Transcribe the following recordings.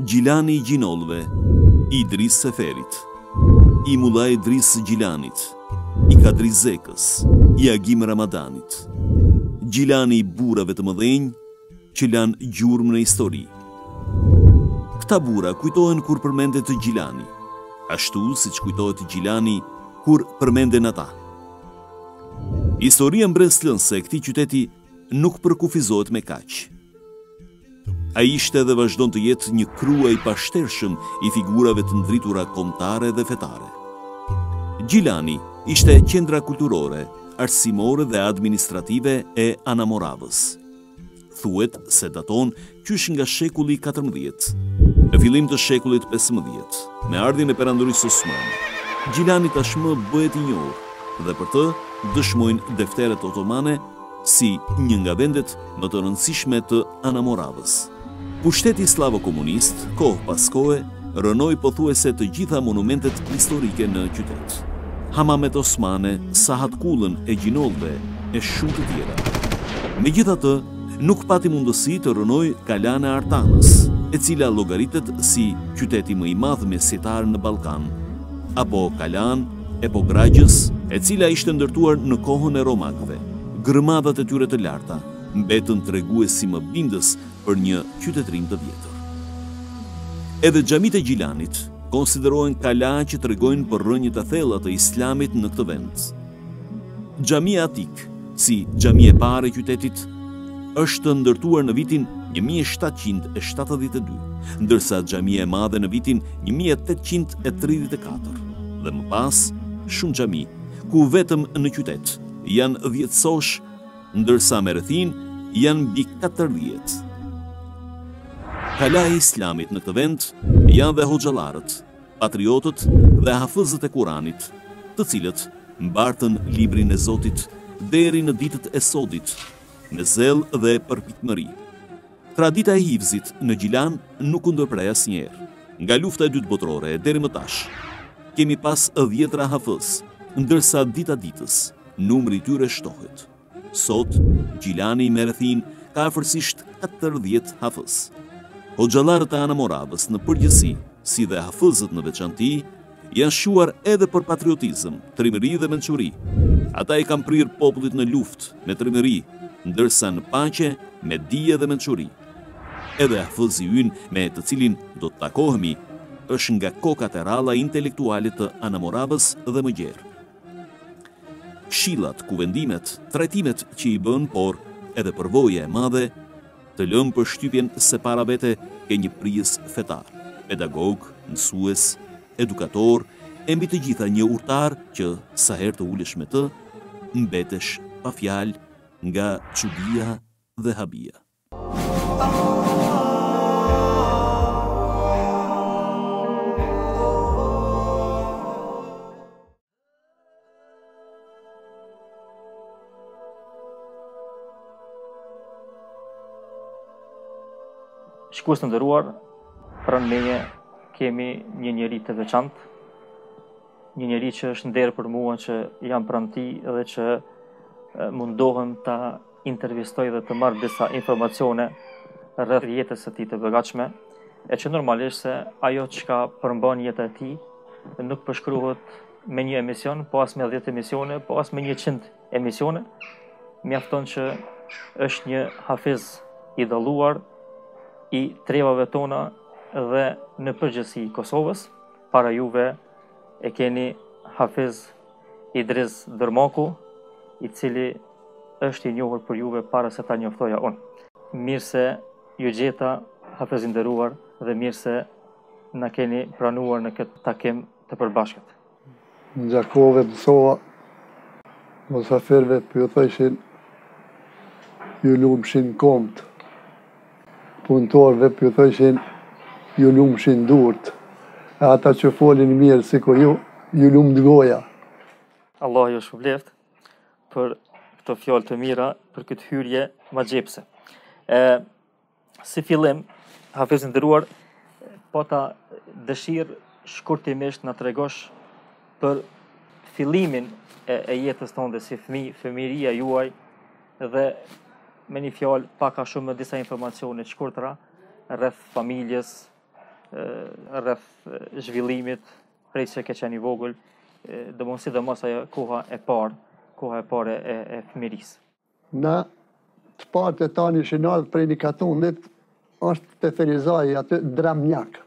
Gjilani I gjinolve, Idris Seferit, I Mulla Idris Gjilanit, I Kadri Zekës, I Agim Ramadanit, Gjilani I burave të mëdhenj që lanë gjurmë në histori. Këta bura kujtohen kur përmendet Gjilani, ashtu siç kujtohet Gjilani kur përmenden ata. Historia mbreslënëse e këtij qyteti nuk përkufizohet me kaq. Ai ishte dhe vazhdon të jetë një kruaj pashtershëm I figurave të ndritura kombëtare dhe fetare. Gjilani ishte qendra kulturore, arsimore dhe administrative e Anamoravës. Thuhet se daton qysh nga shekulli 14, në fillim të shekullit 15, me ardhin e perandorisë osmane. Gjilani tashmë bëhet I njohur, dhe për të dëshmojnë defteret otomane si një nga vendet më të rëndësishme të Anamoravës. Pushteti slavo-komunist, kohë pas kohe, rënoi pothuajse të gjitha monumentet historike në qytet. Hamamet osmane, sahatkullën e gjinolve e shumë të tjera. Megjithatë, nuk pati mundësi të rënoi Kalana e Artanës, e cila llogaritet si qyteti më I madh mesjetar në Ballkan, apo Kalanë e Pogragjës, e cila ishte ndërtuar në kohën e romakëve. Grëmadhat e tyre të larta mbetën treguesi më bindës për një qytetërim të vjetër. Edhe xhamit e Gjilanit konsiderohen kala që tregojnë për rrënjët e thella të Islamit në këtë vend. Xhamia Atik, si xhamia e parë e qytetit, është ndërtuar në vitin 1772, ndërsa xhamia e madhe në vitin 1834, dhe më pas shumë xhami, ku vetëm në qytet janë 10 sosh, ndërsa me rrethin janë mbi 40. Kala e Islamit në këtë vend janë dhe hoxhallarët, patriotët dhe hafëzët e Kuranit, të cilët mbartën librin e Zotit deri në ditët e sodit, me zell dhe përpikmëri. Tradita e hifzit në Gjilan nuk u ndërpre asnjëherë. Nga lufta e dytë botërore deri më tash, kemi pas 10 hafëz, ndërsa dita ditës numri I tyre shtohet. Sot, Gjilani me rrethin ka afërsisht 40 hafëz. Hoxhallarët e Anamoravës në përgjithësi, si dhe hafëzët në veçanti, janë shuar edhe për patriotizëm, trimëri dhe mençuri. Ata I kanë prirë popullit në luftë me trimëri, ndërsa në paqe me dije dhe mençuri. Edhe hafëzi ynë, me të cilin do të takohemi, është nga kokat e ralla intelektuale të Anamoravës dhe më gjerë. Këshillat, kuvendimet, trajtimet që I bën, por edhe përvoja e madhe, të lënë përshtypjen se para vete ke një prijes fetar, pedagog, mësues, edukator, e mbi të gjitha një urtar që sa herë të ulesh me të, mbetesh pa fjalë nga çudia dhe habia. Shikues të nderuar, pranë meje kemi një njeri të veçantë, një njeri që është nder për mua që jam pranë tij dhe që mundohem ta intervistoj dhe të marr disa informacione rreth jetës së tij të begatshme, e që normalisht se ajo çka përmban jeta e tij nuk përshkruhet me një emision, po as me 10 emisione, po as me 100 emisione, mjafton që është një hafiz I dalluar I trevave tona dhe në përgjithësi Kosovës. Para juve e keni Hafiz Idriz Dërmaku, I cili është I njohur për juve para se ta njoftoja unë. Mirë se ju gjeta, Hafiz I nderuar, dhe mirë se na keni pranuar në këtë takim të përbashkët. Në Gjakove, Nësova, mosafirëve për ju thëshin, ju lumshin komt. Punëtorëve për ju thëshin, ju lumshin durt. E ata që folin mirë si kur ju, ju lumë dëgoja. Allah ju shpëlbeft për këto fjallë të mira, për këtë hyrje ma gjepse. Si fillim, Hafiz I nderuar, po ta dëshirë shkurtimisht na tregosh për fillimin e jetës tonde si fëmijë, fëmiria juaj dhe me një fjallë paka shumë disa informacione shkurtra rreth familjes, rreth zhvillimit rreth se ke qenë I vogël, domos sidomos ajo koha e parë e fëmirisë. Na të parë tani shinard prej Nikatunit është te Ferizaj aty dramjak.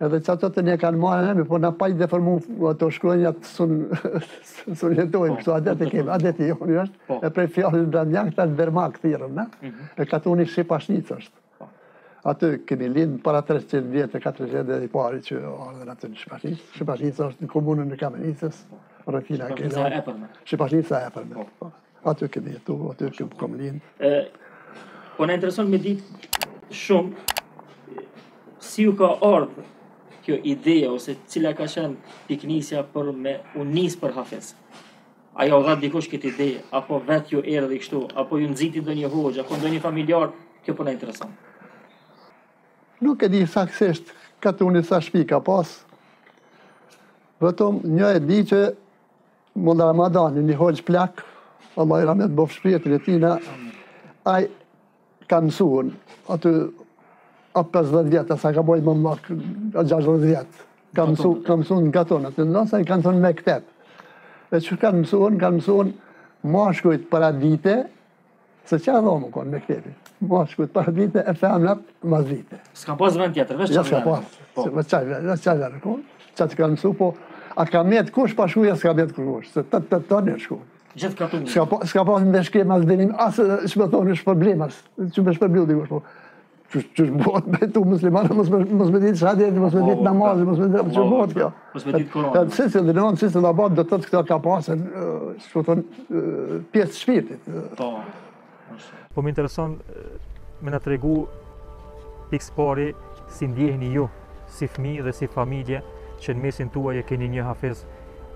Edhe çato të ne kanë marrë ne, po na pa I deformu ato shkronja sun jetojmë kështu adet e kemi, adet joni është e prej fjalës dramjak ta Dërmak thirrëm, na. E Katuni shipashnic është. Atë kemi lind para 300 vjet e 400 vjet I parë që ardhen aty në Shqipëri. Shqipëria është në komunën e Kamenicës, rrethina e Gjilan. Shqipëria e Afërmit. Aty kemi jetu, aty kemi komunën. Po na intereson me ditë shumë si u ka ardhur kjo ide ose cila ka qenë piknisja për me u nis për Hafiz. Ajo u dha dikush këtë ide, apo vetë ju erdhi kështu, apo ju nxiti ndonjë hoxh, apo ndonjë familjar, kjo po na intereson. Nuk e di saktësisht katuni sa shtëpi ka pas. Vetëm një e di që Agim Ramadani, një hoxh plak, Allah I rahmet bof shpirtin e tij, ai ka mësuar atë A 50 vjet, sa ka bojt më mlak, a 60 vjet. Ka mësuar nga tonë, atë ndonësa I kanë thonë mektep. E që kanë mësuar mashkujt paradite, se që a dhomë konë mektepi. Mashkujt paradite e femrat mazdite. Ska pas vend tjetër, veç qaj verë. Veç qaj verë konë, që atë kanë mësuar, po a ka met kush pashkuja, s'ka met kush, se të tonë e shkunë. Gjithë katunë. Ska pas në beshkema zdenim, asë shme thonë shpërblemas, që me shpërbleu dikush, po. Qështë botë me tu muslimanë, mos me ditë shadjetë, mos me ditë namazë, mos me ditë që botë kjo. Mos me ditë koronë. Sësën dhe nëmonë, sësën dhe abatë, dhe tëtë këta ka pasën, shko thonë, pjesë shpirtit. Ta. Po më intereson, me në tregu pikës pari, si ndjehni ju, si fëmi dhe si familje, që në mesin tuaj e keni një Hafiz,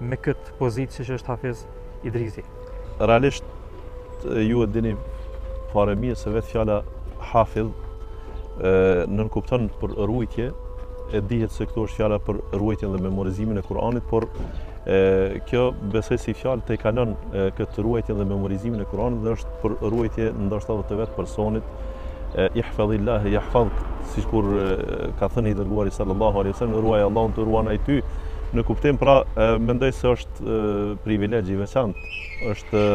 me këtë pozitë që është Hafiz Idrizi. Realisht, ju e dini pare mirë, se vetë fjala Hafiz, nën kupton për ruajtje, e dihet se këto është fjala për ruajtjen dhe memorizimin e Kuranit, por kjo besoj si fjalë te kalon këtë ruajtjen dhe memorizimin e Kuranit dhe është për ruajtje ndoshta edhe të vetë personit. Ihfadhillah, yahfadhuk, siç kur ka thënë I dërguari sallallahu alaihi wasallam, ruaj Allahun të ruan ai ty. Në kuptim pra mendoj se është privilegj I veçantë, është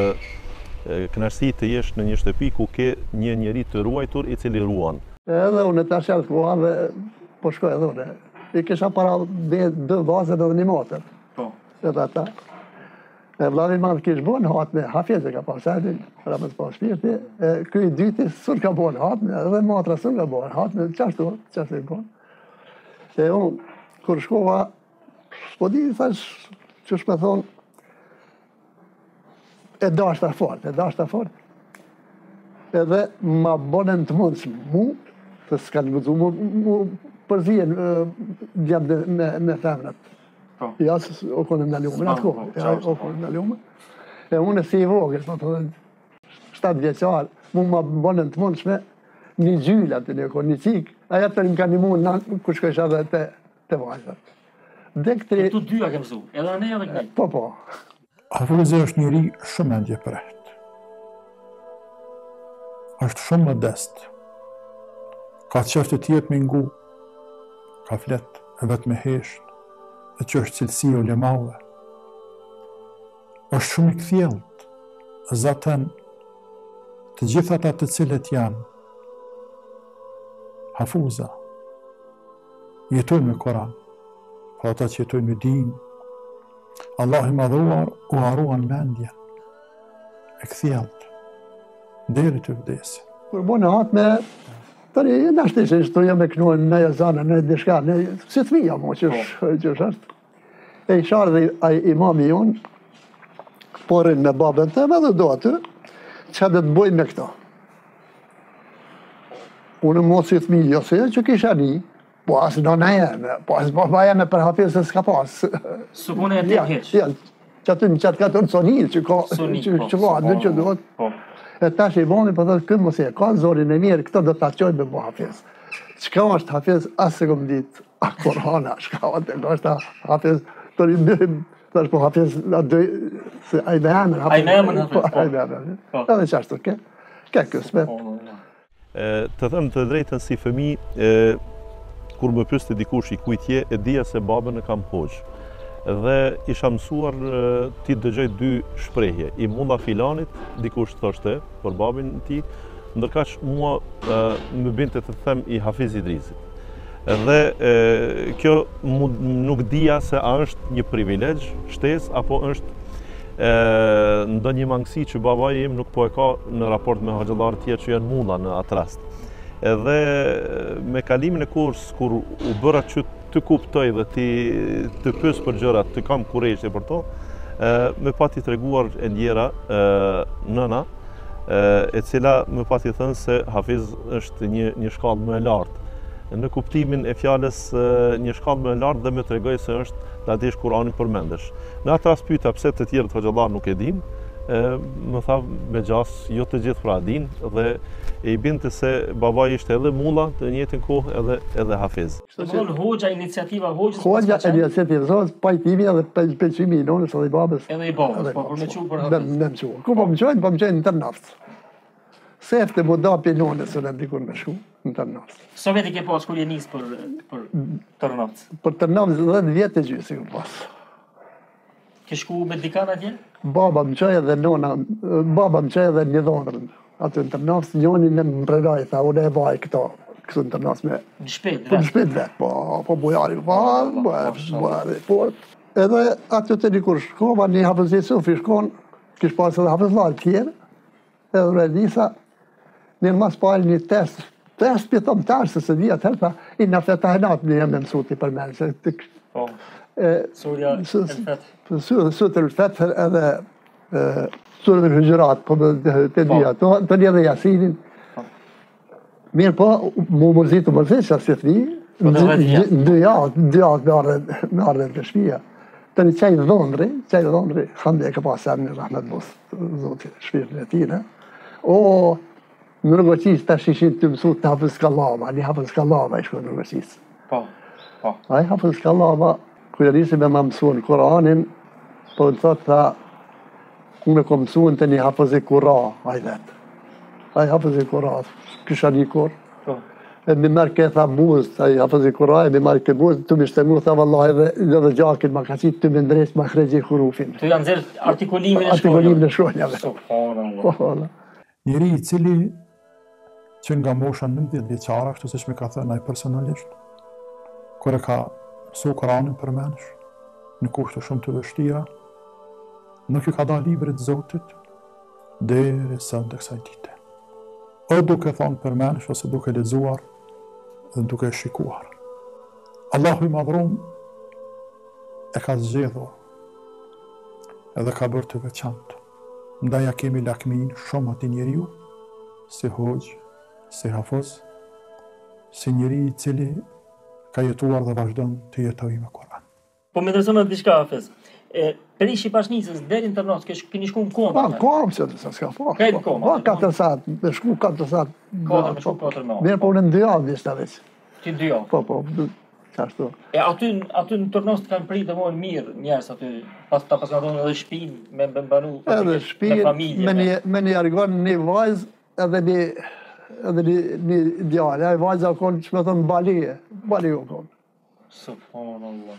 kënaqësi të jesh në një shtëpi ku ke një njeri të ruajtur I cili ruan. Edhe unë të ashtë të kuha dhe po shkoj edhe unë. I kisha para dë vazën edhe një matër. Edhe ata. E vladin madhë kishë bonë hatme, Hafiz e ka pasajtin, Ramet Pashpirti, këj dyti sër ka bonë hatme, edhe matra sër ka bonë hatme, qashtu I bonë. E unë, kër shkova, po di, thash, që shme thonë, e dashta fort. Edhe ma bonën të mundshme, mu, të s'kanë vëzu, mu përzijen djemë me femrat. Ja, o konëm në lume, në atë kohë. Ja, o konëm në lume. E unë si I vogës, 7 vjeqarë, mu ma bonën të mundshme, një gjyla të një konë, një qikë, aja tërë më ka një mund në kushkësha dhe të vajzat. Dhe këtëri... Këtu dyja ke vëzu, edhe në e dhe këtëri. Po. Hafizë është njëri shumë endje prehtë. Është shumë më destë, ka qërë të tjetë me ngu, ka fletë e vetë me heshtë, dhe që është cilësi o lemave. Është shumë I këthjellët, zaten të gjithat atë të cilët janë, hafuza, jetoj me Koran, pa ata që jetoj me din, Allah I madhuar u haruan mendjen, e këthjellët. Deri të vdesi. Kur bonë hatme, tëri, në ashtë ishë historia me kënuën, në e zanë, në e dishka, në e sëtëmija mo që është. E I sharë dhe aj imami unë, porin me babën të me dhe do atë, që dhe të bojnë me këta. Unë mo sëtëmija, jo se që kisha një, po asë nëna jeme, po asë baba jeme për hafirë se s'ka pasë. Së punë e të heqë. Që atë në qatë katër sonil, që ka, që va, në që dohët. E tash I boni, për thëtë, këmë mëse e ka, zorin e mirë, këto do të aqojnë me më Hafiz. Qëka është Hafiz, asë se këmë ditë, a Korana, shka atë e kështë Hafiz, të rrimë, të është po Hafiz, se ajme emën Hafiz. Ajme emën Hafiz. Ajme emën Hafiz. Dhe që ashtu, ke kësmet. Të thëmë të drejtën si fëmi, kur më pyste dikush I kujt je, e dija se babën e kam hoqë. Dhe isha mësuar ti dëgjoj dy shprehje. I munda filanit, dikush thoshte për babin ti, ndërkaq mua më binte të them I Hafiz Idrizit. Dhe kjo nuk dija se a është një privilegj, shtesë apo është ndonjë mangësi që babai im nuk po e ka në raport me haxhallarë tjerë që janë munda në atë rast. Edhe me kalimin e kohës kur u bëra që të kuptoj dhe të pyes për gjëra, të kam kurrizë për to, më pati treguar e ndjera nëna, e cila më pati thënë se Hafiz është një shkallë më e lartë. Në kuptimin e fjalës një shkallë më e lartë dhe më tregoi se është ta dish Kur'anin përmendesh. Në atë rast pyeta pse të tjerët hoxhallar nuk e dinë, më tha me gjas, jo të gjithë pra dinë dhe e I binte se babai ishte edhe mulla, të njëjtën kohë edhe hafiz. Domthon hoxha iniciativa hoxhës. Hoxha iniciativa pa timin edhe pa pensimin nonës edhe babës. Edhe I babës, po për më çu për hafiz. Më çu. Ku po më çojnë në naft. Sefte më da për nonës edhe dikur më shumë. Sovjetik e pas, kur je nis për Tërnavës? Për Tërnavës 10 vjetë e gjysë I pas. Ke shku me dikan atje? Baba më qaj edhe nona, baba më qaj edhe një dhonërën. Atë në Tërnavës njoni në më predaj, tha, unë e vaj këta, kësë në Tërnavës me... Në shpet, dhe? Në shpet dhe, po bujari, bujari, port. Edhe atë të dikur shkova, një hafëzit sufi shkon, kish pas edhe hafëzlajt kjerë, edhe redisa, një mas pari një test, Të është pëtëm të është, se dhja të herpa, I në fëtë ahenat me jemë në suti për menë. Surja e fëtë. Sutë e fëtë edhe surë dhe hëgjërat, të dhja, të një dhe jasinin. Mirë po, mu mërzitë mërzitë që asë të një, dëjatë me arën të shpia. Të një qajë dhondri, këndë e ka pasem në Rahmet Bos, zotë shpirën e tina. O... Në nërgoqisë të shishin të mësut të hapën skalama, një hapën skalama I shko në nërgoqisë. Po, po. A I hapën skalama, kërërisim e ma mësuën Koranin, po në thotë tha, unë e ko mësuën të një hapën e kura, a I vetë. A I hapën e kura, kësha një korë. E mi merë ke tha muzë, a I hapën e kura, e mi merë ke muzë, të mi shtemu, tha vallaj dhe gjakin, ma ka qitë të me ndrejtë, ma krejtë I hurufin. Të janë zërë artikulimin e shonjave. Njeri I cili që nga mosha 19 vjeçare, kështu siç më ka thënë ai personalisht, kur e ka mësuar Kur'anin përmendsh, në kushte shumë të vështira, nuk I ka dalë librit të Zotit derisa në kësaj dite. O duke thonë përmendsh ose duke lexuar dhe duke shikuar. Allahu I Madhrum e ka zgjedhur edhe ka bërë të veçantë. Ndaj ja kemi lakmin shumë atë njeriu si hoxh si hafiz, si njeri I cili ka jetuar dhe vazhdon të jetoj me Kur'an. Po me interesonat diçka, hafiz. Për ishi Pashnicës, deri në Tërnavës, keni shku në koma? Pa, në koma, se të s'ka pa. Kajtë në koma? Pa, 4 satë, me shku 4 satë. 4, me shku 4 në. Mirë, po në ndëjavë dishtë aveç. Ti ndëjavë? Po, qashtu. E aty në Tërnavës të kanë pritë dhe mojnë mirë njerës, aty ta paskandonë edhe shpinë me mbanu, me familje. Me një argonë një vajzë edhe një... edhe një djale, a I vajza konë që me thëmë balije, balije o konë. Subhanallah.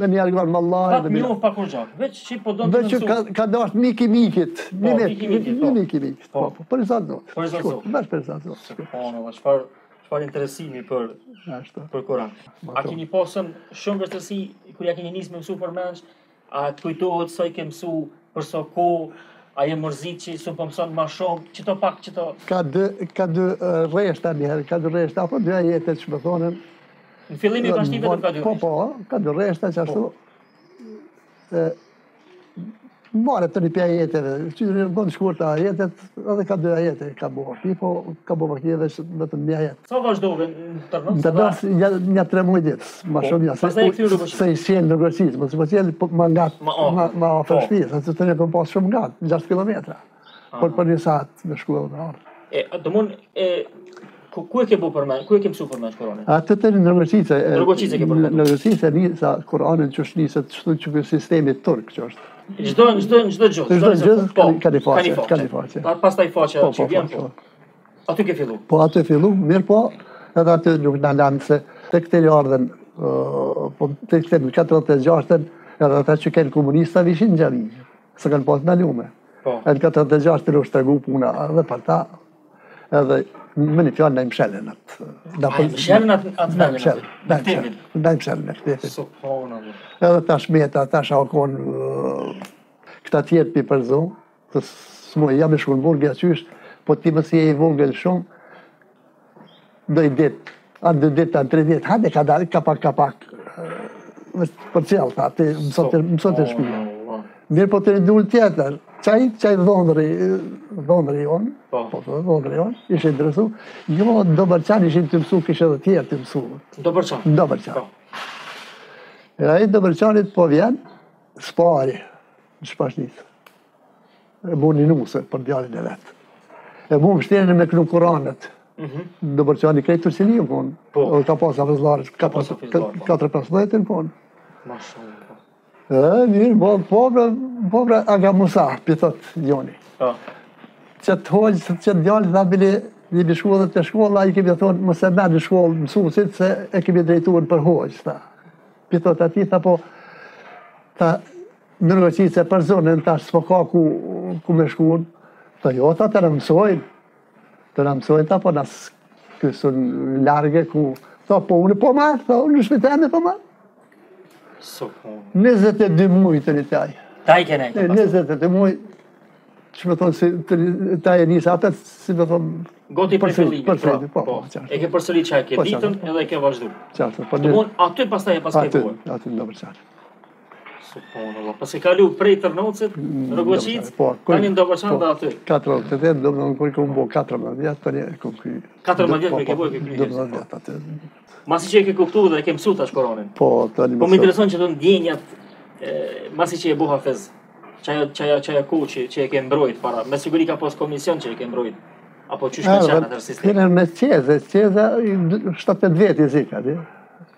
Me njerë gërë më Allah... Pak mjohë pak o gjakë, veç që po do të nësu... Veç që ka dashtë miki mikit, miki mikit, po, për I sa të zotë. Për I sa të zotë. Vesh për I sa të zotë. Subhanallah, qëfar interesimi për Koran. A kini posëm shumë vështërsi, kër ja kini nisë me mësu për mensh, a të kujtohet së I ke mësu përso ko, A je mërzit që së pëmëson ma shumë, qëto pak, qëto... Ka dë reshta njëherë, ka dë reshta, apo dëja jetet që më thonën... Në fillim I bashkëtive të ka dë reshta? Po, ka dë reshta që ashtu... Mare të një pja jeteve, që në bëndë shkurta jetet, edhe ka dëja jetet, ka bo aki, po ka bo aki edhe vetëm një jetë. Sa vazhdove në Tërnavës? Në Tërnavës një 3 muaj ditës, ma shumë një, se I qenë në Gërësisë, më të qenë ma ngatë, ma ofër shpijës, se të një këmë pasë shumë ngatë, 6 kilometra, për një satë me shkullë dhe arë. Dëmon, ku e ke mësu përmenë Kur'anin? Atë të në Gërësisë, Gjdo gjë, ka një faqe. Pas ta I faqe që vjen po. Aty ke fillu? Po, aty fillu, mirë po, edhe aty nuk në lanë se të këtër ardhen, të këtër në 46-ën, edhe ata që kanë komunistët ishin gjarinjë, së kanë pasë në lume. Edhe në 46-ën u shtërgu puna, edhe për ta, edhe më një fjallë në imshelën atë. Në imshelën atë në aktivin? Në imshelën në aktivin. Subhanallah. Edhe tash meta, tash akon, këta tjerë për përzo, të smoj jam e shumë vërgja qysh, po ti mësi e i vërgjel shumë, doj ditë, anë dë ditë, anë tre ditë, hajde ka dalit kapak, kapak, për qelë, ta, mësot e shpia. Mirë po të rindullë tjetër, qaj dhondëri onë, po të dhondëri onë, ishe ndërësu, jo, Dobërçan ishin të mësu, kështë edhe tjerë të mësu. Dobërçan? Dobërçan. E a i Dobërçanit po vjenë, spari, në Shpashnisë. E bu një nusë, për djallin e vetë. E bu më shtenë me kënu Koranët. Dobërçani krejtë Turqini u konë. O ka pasë hafizlarës, 4-5 në konë. Mashallah. E, mirë, pobra Aga Musa, pëtët Joni. Qëtë hoqë, qëtë djallë, dhe bili një bishku dhe të shkolla, i kemi thonë, mëse me në shkollë mësusit, se e kemi drejtuën për hoqë. Pëtët ati, tha po, tha, nërgëqit se për zonën, tash s'po ka ku me shkuën. Tha jo, tha të në mësojnë. Të në mësojnë ta, po nësë kësën largë ku... Tha, po unë po marë, tha, unë në shpitene po marë. 22 mujë të një taj. Taj kene e këpa? 22 mujë, që me thonë, taj e njësë atët, si me thonë... Goti për fillimit, po. E ke përsëri që e ke ditën edhe e ke vazhdu. Qartë. Të mund, aty pastaj e paske buhe. Aty në Dobërçani. Subhanallah, pas e kalu prej Tërnocit, Rogocit, tani në Dobërçan dhe aty. 4-8, do më në kërë këmë bo 14 vjetë, tani e këmë kërë. 14 vjetë me ke bojë këmë kërë njështë, po. Masi që e ke kuptu dhe e ke mësu tash Koranin. Po, tani mësu. Po më intereson që të ndjenjat, masi që e bo hafez, që e ku që e ke mbrojt para, me siguri ka pos komision që e ke mbrojt, apo qysh me qanë atër sistemi.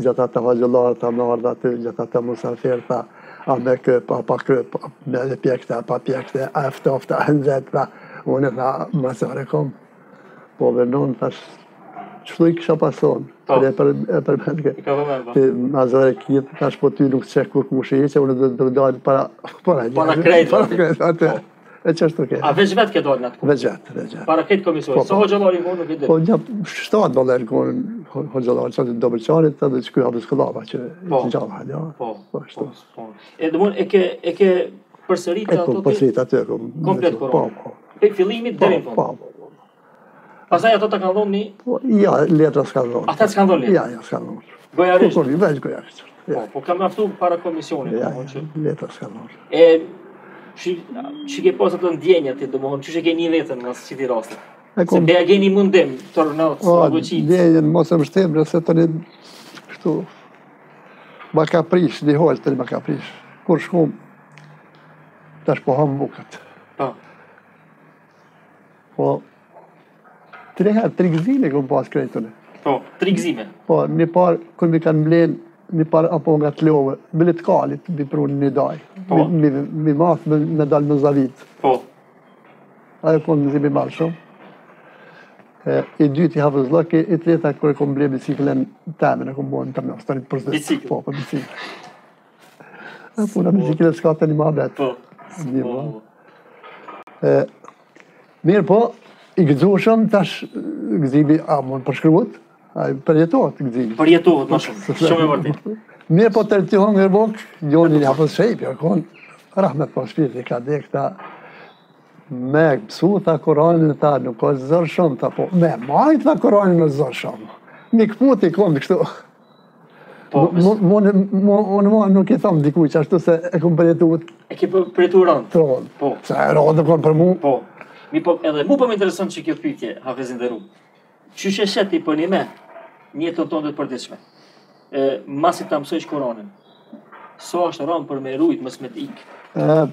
gjata të haqëllarë, të mërë aty, gjata të musafirë, ta a me këpë, a pa këpë, me dhe pjekëte, a pa pjekëte, a eftofte, a nëzetë, ta unë e tha, masare kom. Po vërnon, tash, qëtu i kësha pasonë, e përmenë kë, masare kitë, tash po ty nuk qekë kur kushë i që, unë dhe të dojnë para një. Para krejtë, atë. E që është të kërë. A veç vetë këtë dojnë atë kërë? Veç vetë, veç vetë. Para këtë komisionit, së hoqëllari konë nuk i dhe? Po një 7 doler konë hoqëllari që të Dobërçanit edhe që kërë hapës këllava që i gjallë hajnë. Po. E dhe mund e ke përsërit atë të? E përsërit atë të. Komplet koron? Po. Pe fillimit dhe rinë konë? Po. Pasaj ato të kanë dhonë një? Ja, letra s'kanë dhonë. Ata s'kanë dhonë një? Ja, s'kanë dhonë. Që ke posë të ndjenjat, që që ke një vetën nësë që ti rastë? Se beja geni mundim, tërnot, rëgëqit? Ndjenjen, mos e mështemë, nëse të një kështu, ma ka prish, një hojtë të një ma ka prish. Kur shkum, të është poham mukët. Po, tri gëzime këmë pasë krejtëne. Po, tri gëzime? Po, një parë, këmë i kanë blenë, një parë apo nga të leove, me letë kalit, mi prunë një dajë, mi mathë me dalë më zavit. Ajo konë në zimi malë shumë. I dyti hafëz lëki, i treta kërë konë ble biciklen temin, e konë bojnë të mësë, të një përzit. Biciklen? Po, për biciklen. A puna biciklen s'ka të një mahabet. Mirë po, i gëzushëm, tash gëzimi amon përshkruot, përjetohet gëzimi. Përjetohet, ma shumë, shumë e vërtit. Mirë po të rëtihon ngërbok, Gjoni një hafëz shejpi, akon, rahmet po shpirti, ka dhe këta me pësu, tha Koranin, tha nuk o zërë shumë, tha po, me majt, tha Koranin o zërë shumë. Një këput i kom kështu. Unë mua nuk i thamë dikuj që ashtu se e kom përjetohet. E ke përjetu rëndë? Tronë, po. Se e rëndë kom për mu. Po, edhe mu për më intereson që kjo pytje, hafëzin dhe rrugë. Që që shëti për një me, një të tonë dhe të përdiqme, masit të mësojsh Koranin, So është rënë për me rujt, mës me t'ik?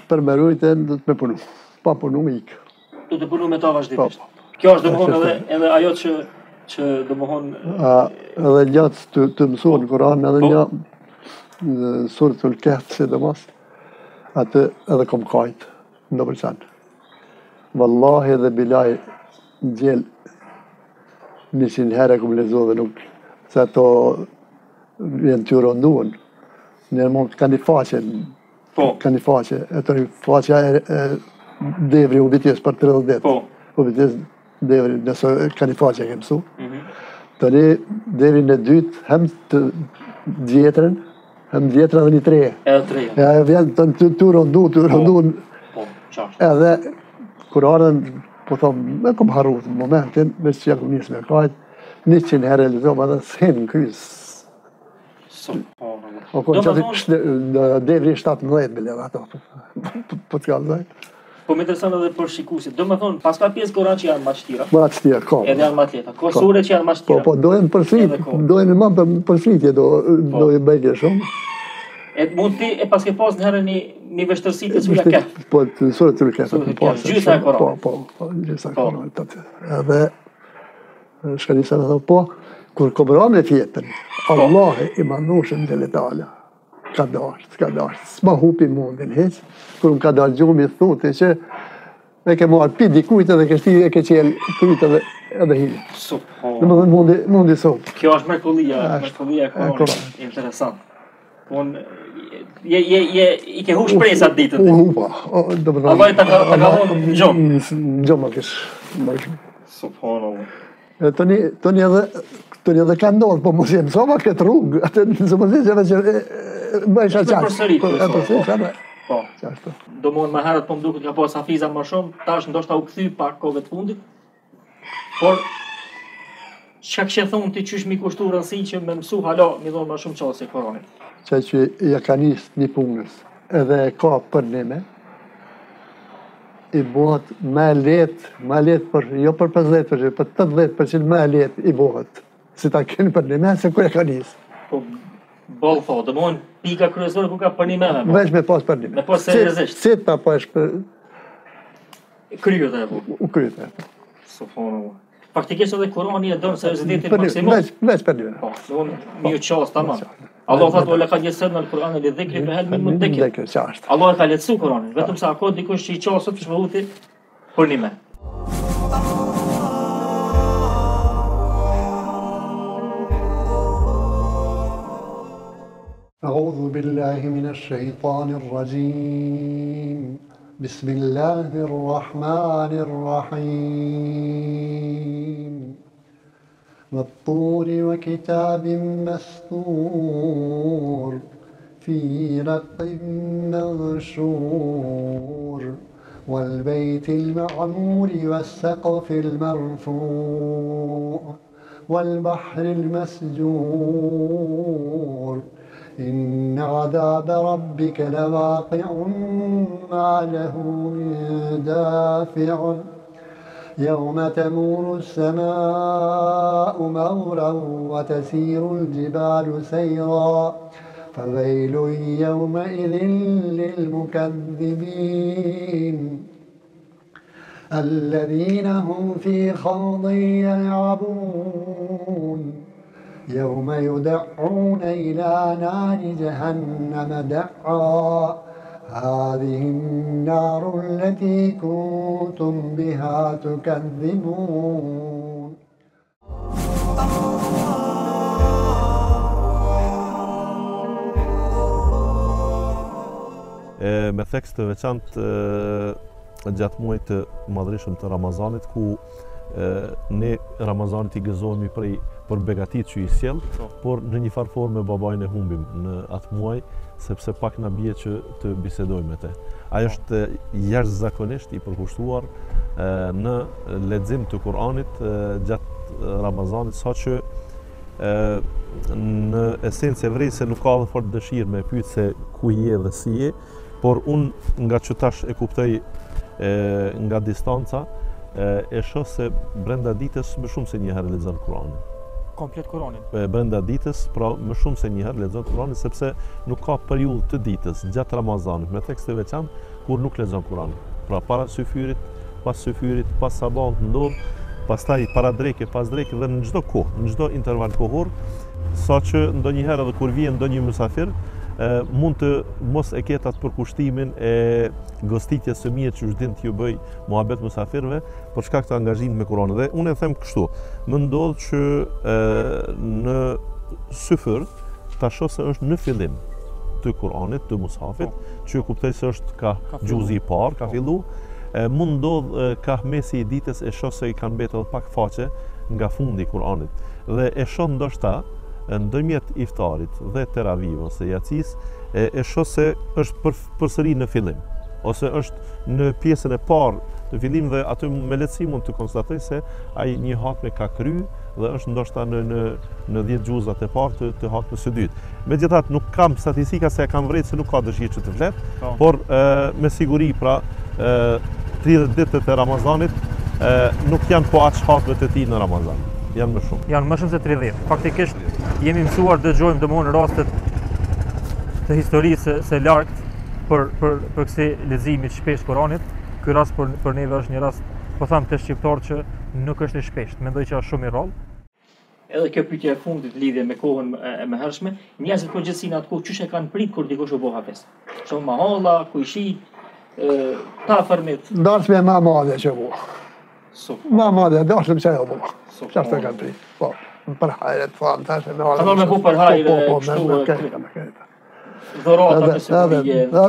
Për me rujt e do të me punu. Pa punu me ik. Do të punu me ta vazhdimisht? Kjo është dëmohon edhe ajo që dëmohon... Edhe gjatë të mësuar në Koran, edhe një surë të lketë si dëmas, atë edhe kom kajtë, në përqanë. Vallahi dhe bilaj në gjelë një qinë herë e kom lezo dhe nuk... Se ato jenë të rënduën. Njerë mund ka një faqe, e të një faqe e devri u vitjes për 30 det, u vitjes devri nësë ka një faqe e kemësu. Të një devri në dytë, hem të djetërën, dhe një treje. E treje. E vjenë të rëndu, edhe kurarën, po thomë, me këmë harru të momentin, me që ja këmë njësë me kajtë, 100 herë e lëzëm, edhe s'henë në kryzë. O konë qatë devri 17 bileva ato, po t'ka dhejtë. Po me interesant edhe për shikusit, do me thonë, pas ka pjesë koran që janë ma qëtira. Ma qëtira, ka. Edhe janë ma t'leta, kosure që janë ma qëtira. Po, dojnë përfrit, dojnë ma përfritje, dojnë bejtje shumë. E mund ti e paske pas në herë një vështërsi të cula ketë. Po, të surë të cula ketë. Gjysa e koran. Po, gjysa e koran, të të të. Edhe, shkanisa me thonë, po, kur këmëran e tjetën, Allah e imanushën dhe letala, ka darë, s'ma hupi mundin heqë, kur më ka darë gjumi thutë që e ke marë pi dikujtë edhe kështi e ke qelë kujtë edhe hili. Subhanallah. Në më dhe mundi sotë. Kjo është mërkullia e koronës, interesant. I ke hu shpresat ditët? U hupa. Allah e të ka honë në gjomë? Në gjomë më kështë. Subhanallah. Tëni edhe... Tënë edhe ka ndonë, po mos e mësova këtë rrugë, atë nëse mos e qëve që bëjshë a qashtë. Po, do mund më herët po më duke ka po Safiza më shumë, tash ndoshta u këthy pak kove të fundit, por që kështë thonë ti qysh mi kushtu rënsi që me mësu halo, mi dhonë më shumë qasë e koronit. Që që ja ka njështë një punës edhe ka për nime, i bohët me letë, jo për 50%, për 80% me letë i bohët. Si ta kënë për një menë, se kërë e ka njësë. Po, bolë thotë, dhe mojnë pika kryesore ku ka për një menë. Vesh me pas për një menë. Me pas seriosisht. Si ta pash për... Kryët e po. Kryët e po. Subhanallah. Faktikisht edhe Korani e donë seriositetin maksimum. Vesh për një menë. Po, dhe mojnë mjë qasë të manë. Allah thotë, o le ka njësër në Korani le dhekri me helmin më të dekri. Allah e ka letësu Korani, vetëm sa akot dikush që i qasët shvëhuti për një menë. أعوذ بالله من الشيطان الرجيم بسم الله الرحمن الرحيم والطور وكتاب مسطور في رق منشور والبيت المعمور والسقف المرفوع والبحر المسجور إن عذاب ربك لواقع ما له من دافع يوم تمور السماء مورا وتسير الجبال سيرا فويل يومئذ للمكذبين الذين هم في خوض يلعبون يوم يدعون إلى نار جهنم دعا هذه النار التي كنتم بها تكذبون Me theks të veçant gjatë muaj të madrishëm të Ramazanit ku ne Ramazanit i gëzohemi prej për begatit që i sjell, por në një farë formë babajnë e humbim në atë muaj, sepse pak në bje që të bisedojmë e te. Ajo është jashtëzakonisht i përkushtuar në lexim të Kur'anit gjatë Ramazanit, sa që në esencë e vrej se nuk ka dhe fort dëshirë me pyet se ku je dhe si je, por unë nga që tash e kuptoj nga distanca, e shoh se brenda ditës më shumë se një herë lexon Kur'anin. komplet Koranin. Brenda ditës, pra më shumë se një herë lexon Koranin sepse nuk ka periudhë të ditës gjatë Ramazanit me tekste veçantë kur nuk lexon Koranin. Pra para syfyrit, pas syfyrit, pas sabahut ndor, pastaj para drekës, pas drekës dhe në çdo kohë, në çdo interval kohor, saqë ndonjëherë edhe kur vjen ndonjë mysafir, mund të mos e ketë atë përkushtimin e gostitjes së mirë që çdo t'ju bëj muhabet mysafirëve për shkak të angazhimit me Kur'anin. Dhe unë e them kështu, më ndodh që në syfyr ta shoh se është në fillim të Kur'anit, të mushafit, që kuptoj se është ka xhuzi i parë, ka fillu. Mund ndodh ka mesi i ditës e shoh se i kanë mbetur pak faqe nga fundi i Kur'anit. Dhe e shoh ndoshta ndërmjet iftarit dhe teravih ose yatis e shoh se është përsëri në fillim ose është në pjesën e parë të fillim dhe aty me lehtësi mund të konstatoj se ai një hatme ka kry dhe është ndoshta në 10 gjuzat e parë të hatmes së dytë. Megjithatë nuk kam statistika se e kam vërejtë se nuk ka dëshirë që të flet, por me siguri pra 30 ditët e Ramazanit nuk janë po aq hatme të tij në Ramazan. Janë më shumë. Janë më shumë se 30. Faktikisht jemi mësuar dëgjojmë domthonë rastet të historisë së largët për kësaj leximi të shpeshtë Kuranit. Ky rast për neve është një rast, po them të shqiptar që nuk është i shpeshtë. Mendoj që është shumë i rrallë. Edhe kjo pyetje e fundit lidhe me kohën e mëhershme, njerëzit përgjithësinë atkohë çysh e kanë prit kur dikush u bë hafiz. Shumë mahalla, kuishi, ta fermet. Dorës me më madhe që u. Ma madhe, dorës më çajo. Çfarë të kanë prit? Po. Për hajret, fanë, tashë, me halë... Ka nërë me bu për hajre, kështu... Po, me kërita. Dhërata të se përgjë...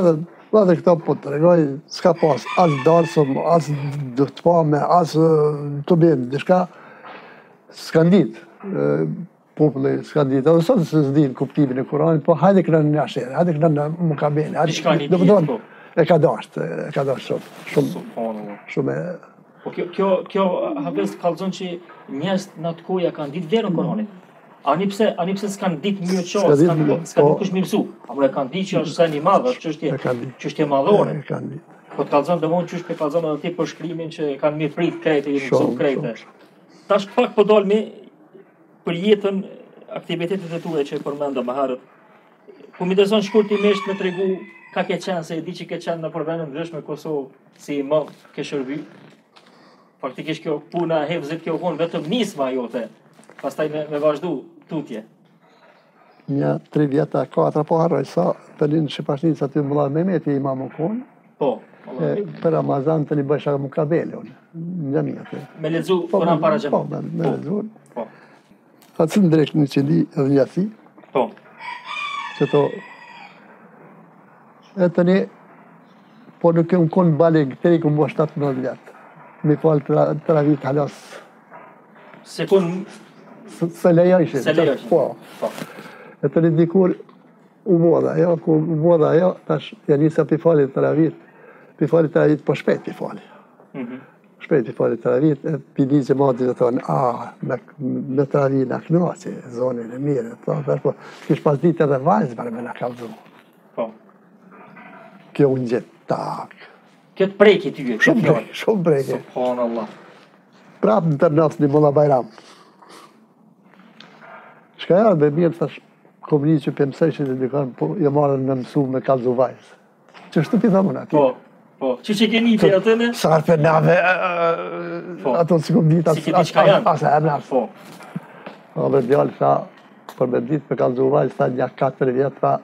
Dhe këto për të regoj, s'ka pas, asë darsëm, asë të pame, asë të bimë, dishka, s'ka ndit, populli s'ka ndit, edhe sot s'ka ndit kuptimin e Kuranit, po hajde këna në ashere, hajde këna në mukabene, e ka dashtë shumë. Kjo Hafiz kalëzon që njerëz në atë kohë kanë ditë verën Koranit. Ani pse s'kanë ditë mirë qarë, s'kanë ditë kush mësu. Amore kanë ditë që është sen i madhë, që është e madhore. Po të kalëzon dhe mund që është kalëzon edhe ti për shkrimin që kanë mirë prit krejtë, i mësu krejtë. Tash pak po dalmi për jetën aktivitetet e ture që e përmenda më herët. Ku më intereson shkurtimisht me tregu ka ke qenë, se e di që ke qenë në përvendën ndryshme Kosovë si imam ke shërbi. Faktikisht kjo puna e hevzit kjo konë vetëm nisma jote, pastaj me vazhdu tutje. Një 3 vjeta, 4, po harroj sa, të linë Shqipashtinë sa të mëllat me meti imamu konë. Po. Për Ramazan të një bësha më kabele unë, në gjamiate. Me ledzu, përna para gjamiate. Po, me ledzu. Po. Atësë në drejkë në qëndi edhe një ati. Po. Qëto, e të një, po nuk e më konë baleg, të një këmë bo 17 vjetë. Mi falë të ravit halas. Se kun... Se leja ishe. Se leja ishe. Po. E të një dikur u modha, jo, ku u modha, jo, tash janisa pi falit të ravit. Pi falit të ravit, po shpejt pi falit. Shpejt pi falit të ravit, e pi një gjematit dhe thonë, me të ravit në aknoqe, zonën e mire, të përpo, kish pas ditë edhe vajzbar me në kalëzu. Po. Kjo unë gjithë takë. Këtë prejke t'yje? Shumë prejke. Subhanallah. Prapë në tërnafës një Molla Bajram. Shka jarë me mirë, thash, komëni që për mësejshin e dikon, po jo marën me mësu me kalëzu vajzë. Që shtë pitha muna ti. Po, që keni për atëne? Sarë për nave, ato si kom ditë, asë e nafë. A me djallë, tha, për me ditë për kalëzu vajzë, tha, nja 4 vjetë, tha,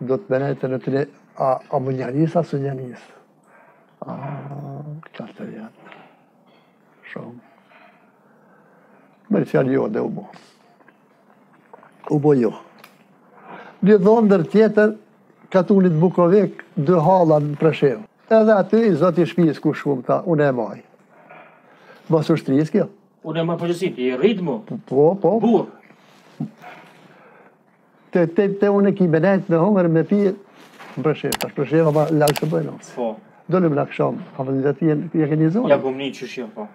do të menajte në tëne, a më njanisë, asë njanisë. Kartë janë, shumë. Mërë fjallë jo dhe u bo. U bo jo. Një dhondër tjetër, katunit Bukovik, 2 hala në Prashevë. Edhe aty, zoti shpijës ku shumë, ta, unë e maj. Mas është trisë kjo. Unë e maj përgjësit, i ritmo, burë. Te unë e ki benajtë me hongër me pijë në Prashevë. Tash Prashevë, ama lakë të bëjnë. Po. Dolim në aksham, hafënizatien, ja këni zonë. Ja gëmni që shqia, po.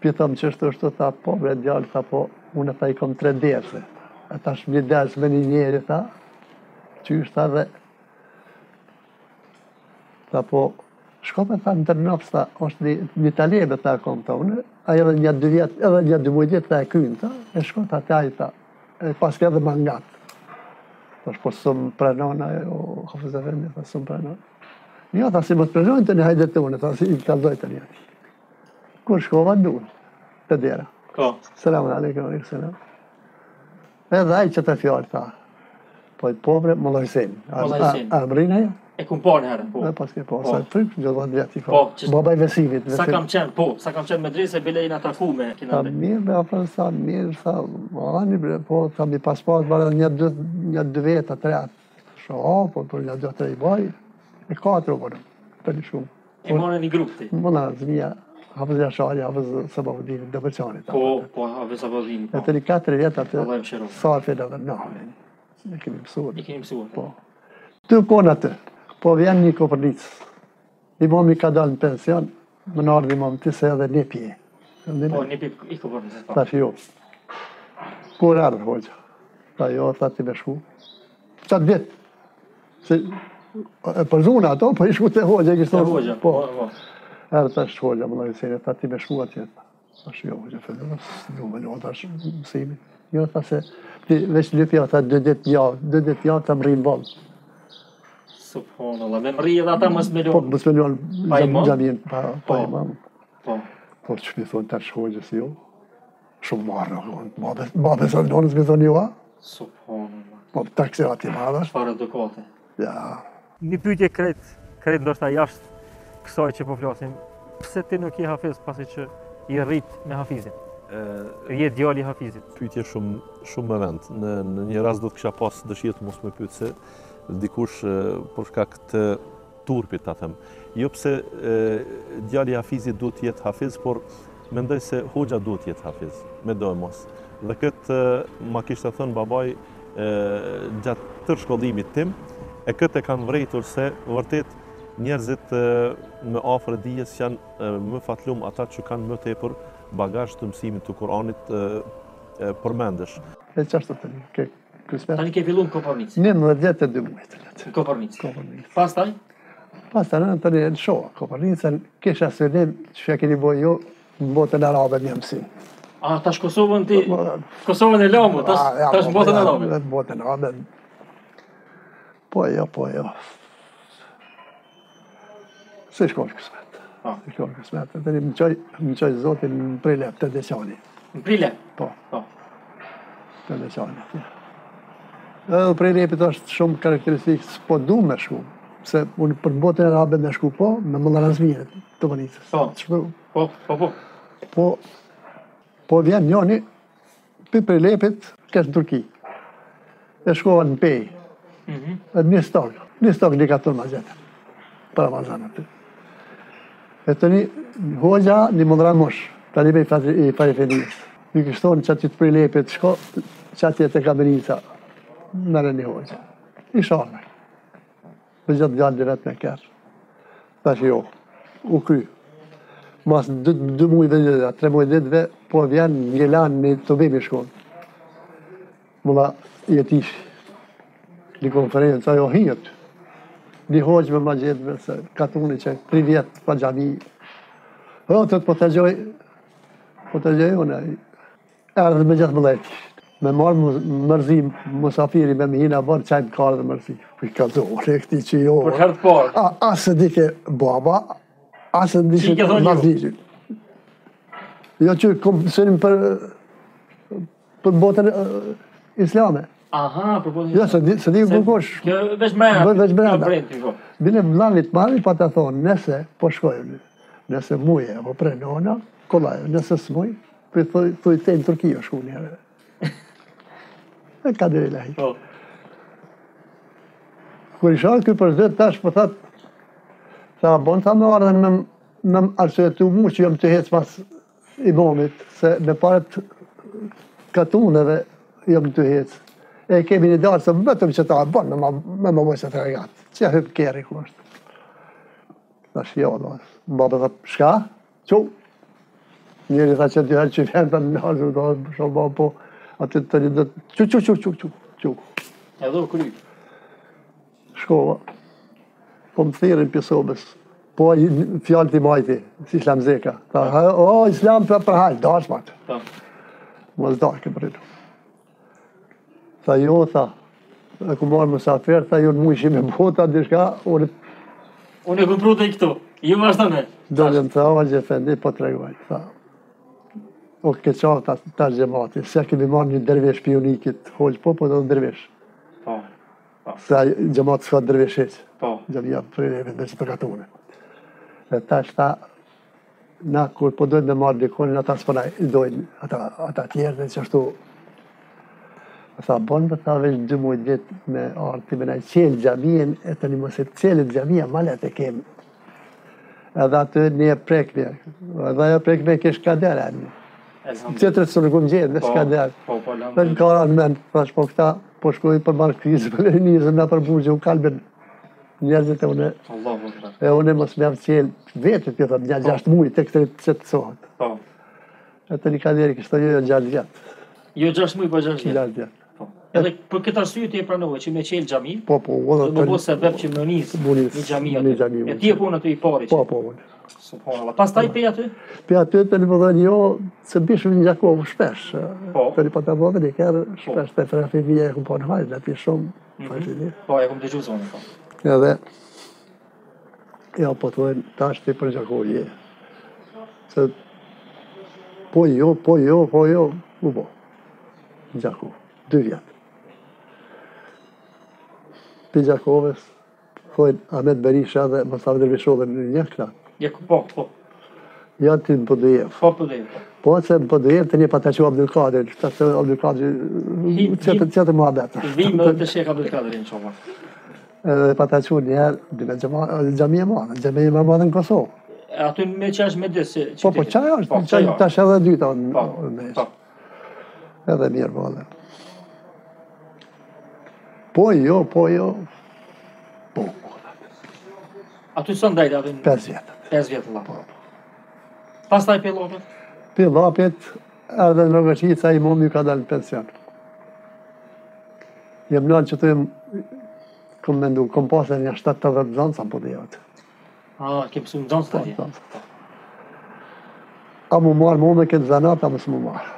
Pje thamë që është është, tha, po, bre djallë, tha, po, unë, tha, i kom 3 derse. A ta shmë një derse me një njeri, tha, që është, tha, dhe, tha, po, Shkova tha ndërnopsta është në Itali me ta kontonë, ai edhe një 2 vjet, edhe një 12 vjet ta kynta, e shkon atë ai tha, e paske edhe mangat. Tash po som pranon ajo Hafizave më tha som pranon. Jo, tha si më të pranojnë të në hajde të unë, tha si I të dojtë të një ati. Kur shkova duhet, të dera. Ko? Selamun alaikum, alaikum, selam. Edhe ai që të fjallë, tha. Po I povre, më lojësin. A mërinë aja? E ku më parë herën, po. E pas ke parë, sa I frikë, gjëtë vatë vjetë I farë. Po, babaj vesimit. Sa kam qenë, po, sa kam qenë me drejse, bile I në ataku me kina dhe. Sa mirë, be afrën, sa mirë, sa ani, po, sa mi paspat, barë një dëveta, tretë. Shoha, po, për një dëveta I bajë. E katër uvonë, të një shumë. E mërë një grupë ti? Mëna, Zmija, Hafëzja Shari, Hafëzja Sabahudini, Dëbërçani. Po, po, Hafëzja Sabahudini, po. E të një 4 vjetë atë, sarfe në vërnahme. E kemi mësurë. E kemi mësurë. Po. Të konë atë, po vjen një Kopernicë. Imam I ka dalë në pension, më në ardhë imam të se edhe një pje. Po, një pje I Kopernicë. Ta shio. Kur ardhë, hoqë? Ta jo, ta ti me shku. 7 vjetë. Për zuna ato, për I shku të hoqë, e kështë të hoqë, po. Erë të është hoqë, më lojësire, ta ti me shku atje, ta shku jo hoqë, fëllë, s'du me lo, ta shku mësimi. Jo, ta se, veç një pja, ta dë dit javë, ta mëri në valë. Subhanallah, me mëri edhe ata mësmelion? Po, mësmelion, gjamin, pa imam. Po. Po, që mi thonë të është hoqë, si jo, shumë marrë, ma beson nonës, beson jo, ha? Subhanallah. Po, taksi ati madha është. Një pytje kretë ndoshta jashtë kësaj që po flasim, pse ti nuk je hafiz pasi që I rrit me hafizin? Je djali hafizit? Pytje shumë më vend. Në një rast do të kësha pas dëshirë të mos me pytë se dikush përshka këtë turpit të them. Jo pse djali hafizit do të jetë hafiz, por mendoj se hoxha do të jetë hafiz, me do e mos. Dhe këtë ma kishtë të thënë babaj gjatë tër shkollimit tim, e këtë e kanë vrejtur se vërtet njerëzit më afrë dijes janë më fatlum ata që kanë më tepër bagazh të mësimit të Kuranit përmendesh. E qashtë të një, kësme? Tani ke fillu në Kopernicë? 19-22 muajtë. Në Kopernicë? Pastaj? Pastaj në të një shoha. Kopernicën kësha sërnim që fja keni boj jo në botën arabe një mësim. A, tash Kosovën ti... Kosovën e Lamu, tash botën arabe? Botën arabe. Po jo. Se shkojnë kësmet. Tëri më qoj zotin në prilep, të deqani. Në prilep? Po. Të deqani. Edhe prilepit është shumë karakteristikës, po du me shku. Se unë për botën e rabe me shku po, me më larazmijet të vënicës. Po. Po vjen njoni, për prilepit, kështë në Turki. E shkova në pejë. Edhe një stokë një katër mazjetën, për Ramazanët. E të një hoxha një mëndra mosh, talibe I parifenijës. Një kështonë që aty të prilepit shko, që aty e të kamenica, mërë një hoxha. I sharme. Për gjatë gjatë dhe vetë me kërë. Ta që jo, u kry. Mas 2 mujë dhe një, 3 mujë dhe dhe, po vjen një lanë me të bimi shkonë. Mëla jetishë. Një konferenca jo hirët, një hoqë me ma gjithëve se katuni që 3 vjetë pa gjami. O, të po të gjoj une, erdhë me gjithë më lejti. Me marë mërzi musafiri me më hina bërë qajmë karë dhe mërzi. Për ka zohre, këti që jo. Për kërtë parë. Asë dike baba, asë dike mazijin. Jo që kompësërim për botën islame. Aha, përpojnë... Jo, se di përkosh... Kjo veç brenda. Bile më langit mali pa të thonë, nese po shkojnë, nese muje, po prenona, kolaj, nese s'muj, për thujtej në Turkijo shku njëre. E ka dhe ilahi. Kër ishatë këj për zëtë tash për thatë, sa abonë sa me ardhen me më arsuetu mu që jëmë të hecë mas imamit, se me paret katuneve jëmë të hecë. E kemi një darë se vetëm që ta e banë me më mëjse të regatë. Që e hëpë keri ku është. Ta shio, da. Babë dhe shka, që? Njëri ta që dyherë që vjenë të në nërë, da, shumë babë, po, aty të një dhe, që. E do kërri? Shkova. Po më thirin pisobës, Po fjalët I majti, si Islam Zeka. O, Islam për hajt, dashmat. Mos dash ke pritu. Tha jo, tha, e ku marrë mësafer, tha jo në mu ishim e bota, dishka, unë e këpru të I këtu, ju vazhdojnë. Dojnë të algje, fendi, po të reguajt, tha. O ke qartë të gjemati, se kemi marrë një dervesh pionikit, hoqë po, po do në dervesh. Se gjematë s'ka dervesh eqë, gjemija prireve dhe që përkatune. Dhe ta që ta, na kur po dojnë me marrë dikonin, ata s'pona I dojnë, ata tjerën që ashtu, tha bon për tha veç 12 vjetë me arti me në qelë gjamiën e të një mësit qelët gjamiën malet e kemë edhe atë një prekme edhe ajo prekme ke shkader qëtërët së nërgum gjenë dhe shkader dhe në karan men thash po këta po shkoj për markrizm e njëzëm në përburgje u kalben njerëzit e une mos me avë qelë vetët një 6 mujë të këtërit qëtë sohët e të një kaderi kështë jo 6 vjetë jo 6 mujë po 6 vjetë Edhe për këtë arsye të e pranove që me qelë gjami, dhe më bo se vep që më nisë një gjami atë, e ti e punë atë I pari që? Subhanallah, pas taj pe atë? Pe atë të një vëdhen jo, se bishëm një Gjakovë shpesh, të një patë vëdhen I kërë shpesh të Prashevëja e këmë po në hajtë, dhe pi shumë fajtë Po, e këmë të gjuzë onë, po. Edhe, ja po të vëdhen, ta është të për Gjakovë je. Se, po jo, u bo, Gjakovë, 2 vjetë. Për Gjakoves, hojnë Ahmet Berisha dhe Mësar Dervishove në një këta. Po. Janë të në pëdëjevë. Po, se në pëdëjevë të një pateqo Abdul Kadir, që të Abdul Kadir qëtë muhabet. Vimë dhe të Sheikh Abdul Kadir, në qoma. Edhe pateqo njëherë, në gjemi e madhe në Kosovë. Ato me qash me dësë qëtëjë? Po, qaj është, tash edhe dyta në ishë. Edhe mirë madhe. Po jo. Po. A tu së ndajtë avin? 5 vjetët. 5 vjetë lapët. Pas taj për lapët? Për lapët, edhe në rëgëqica I momi ka dalë në pension. Jem nëllë që të këmë mendu, këmë pasën një 7-8 zanca më pëdhejët. Këmë pësu në zanca të dhejë? A mu marë mu me këtë zanat, a mu së mu marë.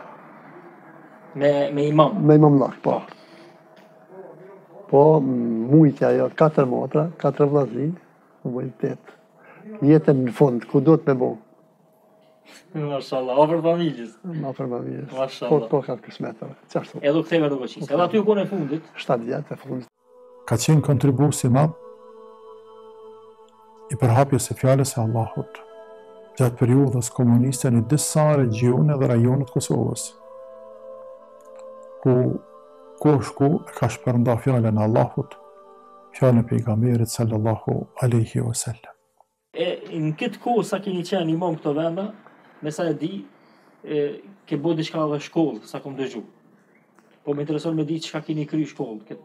Me imam? Me imam lakë, po. Po, mujtja jo, 4 motra, 4 vlazni, mujtet. Jetën në fund, ku do të me bo. Mashallah, ofër familjës. Ofër familjës. Mashallah. Po ka kësmetëve, qashtu. Edhe këtheve do këqisë. Edhe aty u kone fundit? 7 vjetë e fundit. Ka qenë kontribusi madh I përhapjes e fjales e Allahut. Gjatë periudhës komuniste në disa regione dhe rajonet Kosovës. Ku... Koshku e ka shpërnda fjallën Allahut, fjallën pejgamberit sallallahu aleyhi wa sallam. Në këtë kohë sa keni qenë imam këto venda, me sa e di, ke bo diçka dhe shkollë sa kom dëgju. Po me intereson me di që ka keni kry shkollë,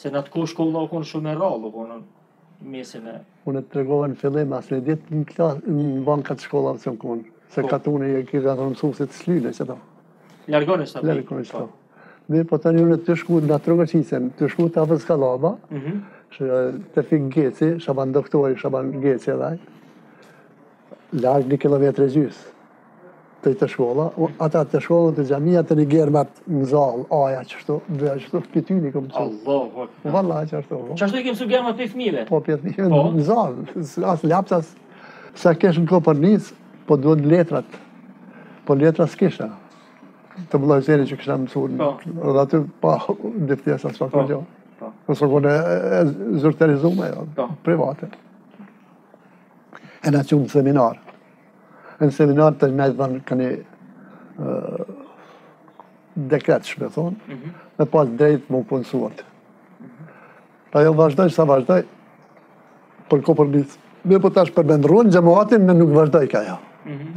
se në atë kohë shkollë o konë shumë e rallë, o konë në mesin e... Unë të tregove në fillim, asë në ditë në bankat shkollë avë që më konë, se katune I kërë atë mësusit s'lyne që ta. Lërgone s'ta Mirë, po të njërë të shku në atë rëgëqisen, të shku të Hafiz Kalaba, të fikë Geci, shaban doktori, shaban Geci edhaj, largë 1 kilometre gjysë të I të shkolla, ata të shkolla të gjamia të një gjermat në zalë, aja qështu, dëja qështu, pëtyni këmë qështu. Allah, vëkë. Valla, qështu. Qështu I kemë su gjermat për fmive? Po, për fmive në zalë, asë lapsas, sa kesh në Kopernis, po duhet letrat, po letrat s'kesha. Të më lojëzeri që këshna mësurën, dhe aty pa diftesa së faktë gjohë. Nësë kone e zyrterizume, private. E në qumë seminar. Në seminar të me dhënë këni dekret shme thonë, dhe pas drejtë më punësuat. Ta jo vazhdoj që sa vazhdoj, për ko për njësë. Me po tash përbendruën gjemoatin, me nuk vazhdoj ka ja.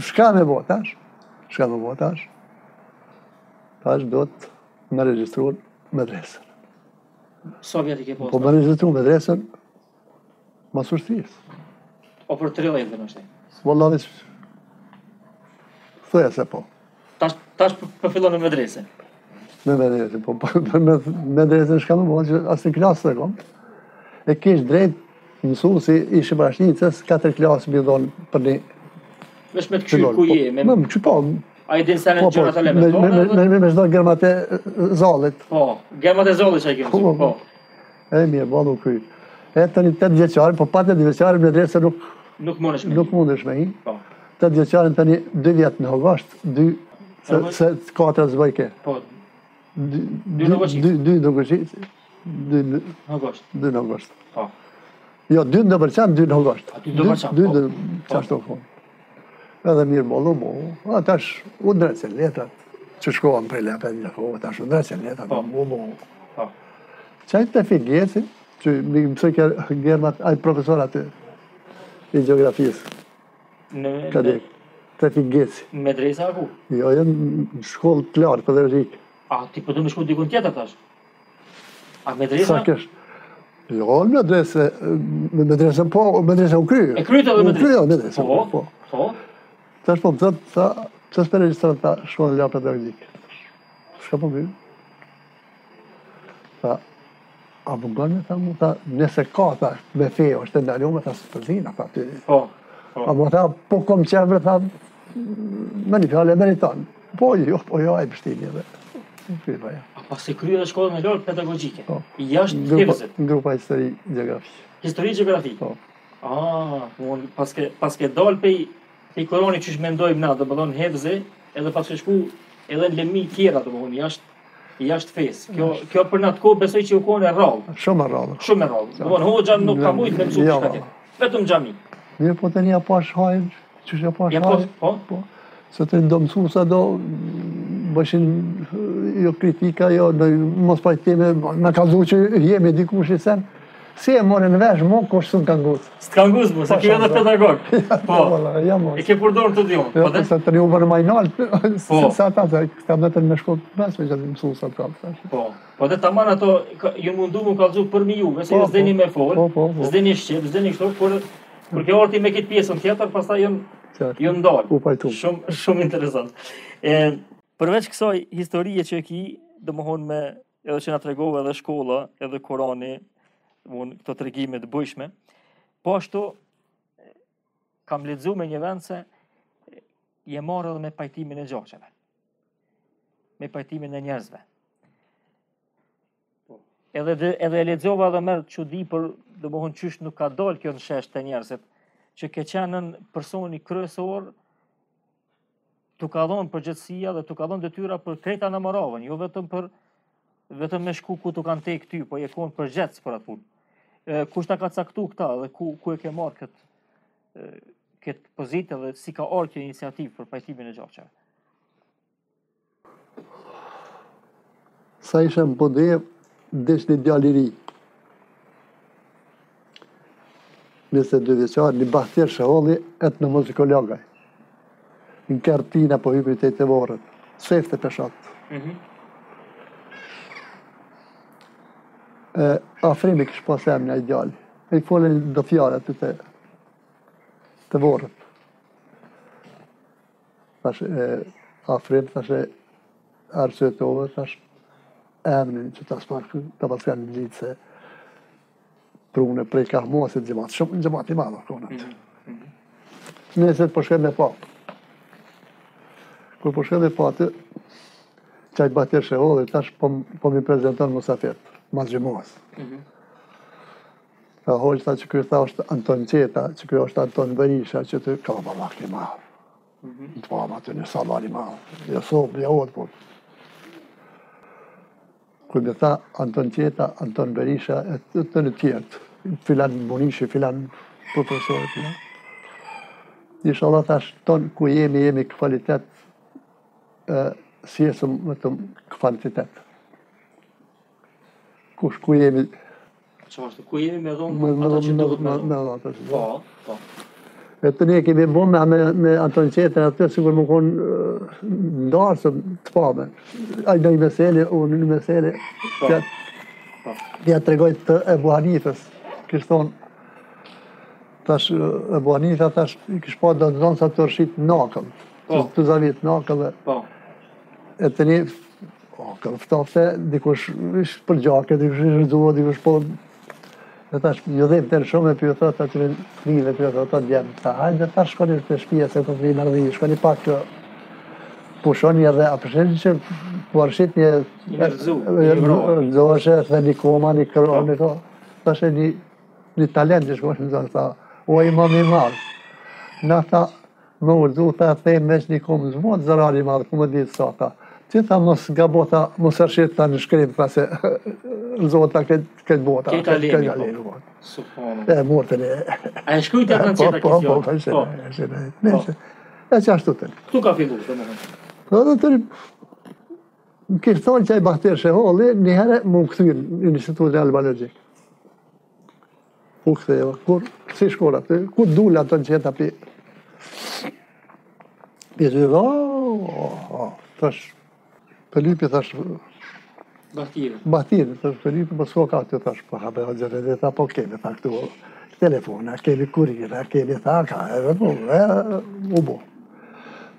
Shka me bo tash. Tash do të me registruar medresën. Sovjet I ke posta? Po me registruar medresën mas ushtëris. O për 3 lejnë dhe nështë? Vëllavis, thëja se po. Tash përfillon në medresën? Me medresën, po për medresën shka me mojë që asë në klasë të kom. E kesh drejt mësuesi ishim rashnicës, 4 klasë më dhonë për ne. Vesh me të ku je? Me më qypo. Ai din sa më gjëra të elementora. Me çdo gërmate zallit. Po, gërmate zallit çka kemi. Po. Edhe më vao ky. Edhe tani 8 vjeçar, po pa 8 vjeçar në drejtë se nuk mundesh me. Nuk mundesh me. Po. 8 vjeçar tani 2 vjet në Hovash, 2 se 4 zvojke. Po. 2 dogoçi. 2 august. 2 august. Po. Jo, 2 në Bërçan, 2 në august. 2 në çashto fon. Edhe mirë mollo mo. Atash u ndrejtë letrat. Çu shkoam për lapë në kohë, tash u ndrejtë letrat mo. Po. Çaj të filjet, ti më thoi që gjermat ai profesor atë e gjeografisë. Në Kadek. Të filjet. Në medresa ku? Jo, në shkollë të lartë për Rik. A ti po do më shkoj dikon tjetër tash? A medresa? Jo, medresa po, medresa u krye. E kryeta dhe medresa. Po, po. Tash po më thëtë, të s'pere që ta shkonë la pedagogikë. Shka po bëjë? Ta, a më gënë, ta mu ta, nëse ka, ta, me fejo, është të ndalume, ta s'përzina, ta ty. A më ta, po kom qevre, ta, me një fjale, me një tanë. Po, jo, e pështinje dhe. A pas e kryer shkollën e lor pedagogjike, jashtë tevëzit. Grupa histori gjeografike. Histori gjeografike? Ah, paske dal pej koroni që shmendojmë na, dhe më dhonë hevëzi, edhe paske shku edhe në lemi tjera, dhe më dhonë, jashtë fesë. Kjo për në të kohë besoj që u kohën e rralë. Shumë e rralë. Shumë e rralë. Dhe më dhonë, ho, gjanë nuk ka mujtë me mësu kështë atje. Vetëm gjami. Mirë po të një apash hajnë, që shë apash hajnë. Se të do mësu sa do bëshin jo kritika, jo mos pajtime, në kazu që jemi dikush I sen, si e more në vesh mo, kosh së në kanë gusë. Së të kanë gusë, mo, se kjo edhe pedagog. Po, e ke përdojnë të dion. Se të një uve në majnalë, se sa ta, se kam vetën me shko të mesme që të mësu sa të kapë. Po, po dhe të aman ato, ju mundu mu kazu përmi juve, se zdeni me folë, zdeni shqip, zdeni kështu, për kjo arti me kitë pjesën tjetër, pas ta ju ndalë, shumë interesant. Përveç kësaj historie që e ki, dhe më honë me edhe që nga tregove edhe shkolla, edhe Korani, këto tregime të bëjshme, po ashtu kam lexu me një vend se je marrë edhe me pajtimin e gjaqeve, me pajtimin e njerëzve. Edhe lexove edhe merë që di për, dhe më honë qysh nuk ka dalë kjo në shesh të njerëzit, që ke qenën personi kryesor, t'u ka dhonë përgjëtsia dhe t'u ka dhonë detyra për krejta në maravën, jo vetëm me shku ku t'u kanë te këty, po je konë përgjëtës për atë punë. Kush t'a ka caktu këta dhe ku e ke marrë këtë pozitë dhe si ka arë kjo iniciativë për pajtimin e gjaqeve? Sa ishe më pëndeje, desh një djaliri. 22 vjeqar, një bahtir shëholli etnomuzikologaj. Në kartina po hypër të të vorët, sefte peshatë. Afrimi kështë pasem në ideali, e këfolen do fjara të të vorët. Afrim, thashe, arsuetove, thashe, emnin që të asmarkë, të pasem në gjithë se prune prej kahmosit gjemat, shumë gjemat I madha konat. Nëse të përshkën me papë. Kër përshkën dhe patë, qajtë batjer shëhodhe, tash po mi prezenton Musafet, mas gjëmohës. Ta hojtë ta që kërë tha është Anton Qeta, që kërë është Anton Berisha, që të ka balak një mahë. Në të pama të një salari mahë, një sobë, një hodë, po. Kërë me tha Anton Qeta, Anton Berisha, të në tjertë, filan Bunishi, filan profesorit, filan. Ishala tash tonë, ku jemi kvalitet, si esëm me të kvantitet. Kush ku jemi... Ku jemi me dhonë ato që duhet me dhonë. E të ne kemi bëmë me Anton Qetën atë, sigur më konë ndarë së të pame. Ajë në I mesele, unë në mesele, ja të regojtë të Ebu Hanifës. Kështë thonë, tash Ebu Hanifa, tash I kështë pa do të zonë sa të rëshitë nakëm. Të zavit nakë dhe... E të një... Këllë ftafte, dikush ish për gjake, dikush ish rëzua, dikush po... Dhe tash, ju dhe të shumë e për ju thot atyre frive, për ju thot të djemë. Ta hajde tash shkoni për shpia se këmë frinë ardhini, shkoni pak kjo pushoni edhe apësheni që përshit një... Rëzoheshe dhe një koma, një kërëm, një kohë. Tash e një talent që shkoni në zonë, tha, o imam i marë. Në tha, më urdu, tha, thej mesh një komë zëmonë, zërari madhë, ku më ditë sa, tha. Ti tha mos gabota, mos arshit tha në shkrim, tha se rëzohet tha këtë bota. Këtë alemi, po. Suponë. E, mortën e... A e shkujt e të në qëta këtë jo? Po, po, po. E që ashtu të në. Këtu ka fillu, të më hëndë? Po, dhe të në... Në kështë thonë që e bakterë shëholli, njëherë më këthyrë në Institutin Albanologjik. U këtheva, kur, si shkora të, kur dula të në qëta pi... I të dhe, Felipi thash... Bahtiri. Bahtiri, thash Felipi, më s'ko ka të thash, po habe hoxere dhe tha, po kemi tha këtu telefona, kemi kurira, kemi tha, ka e po, e u bo.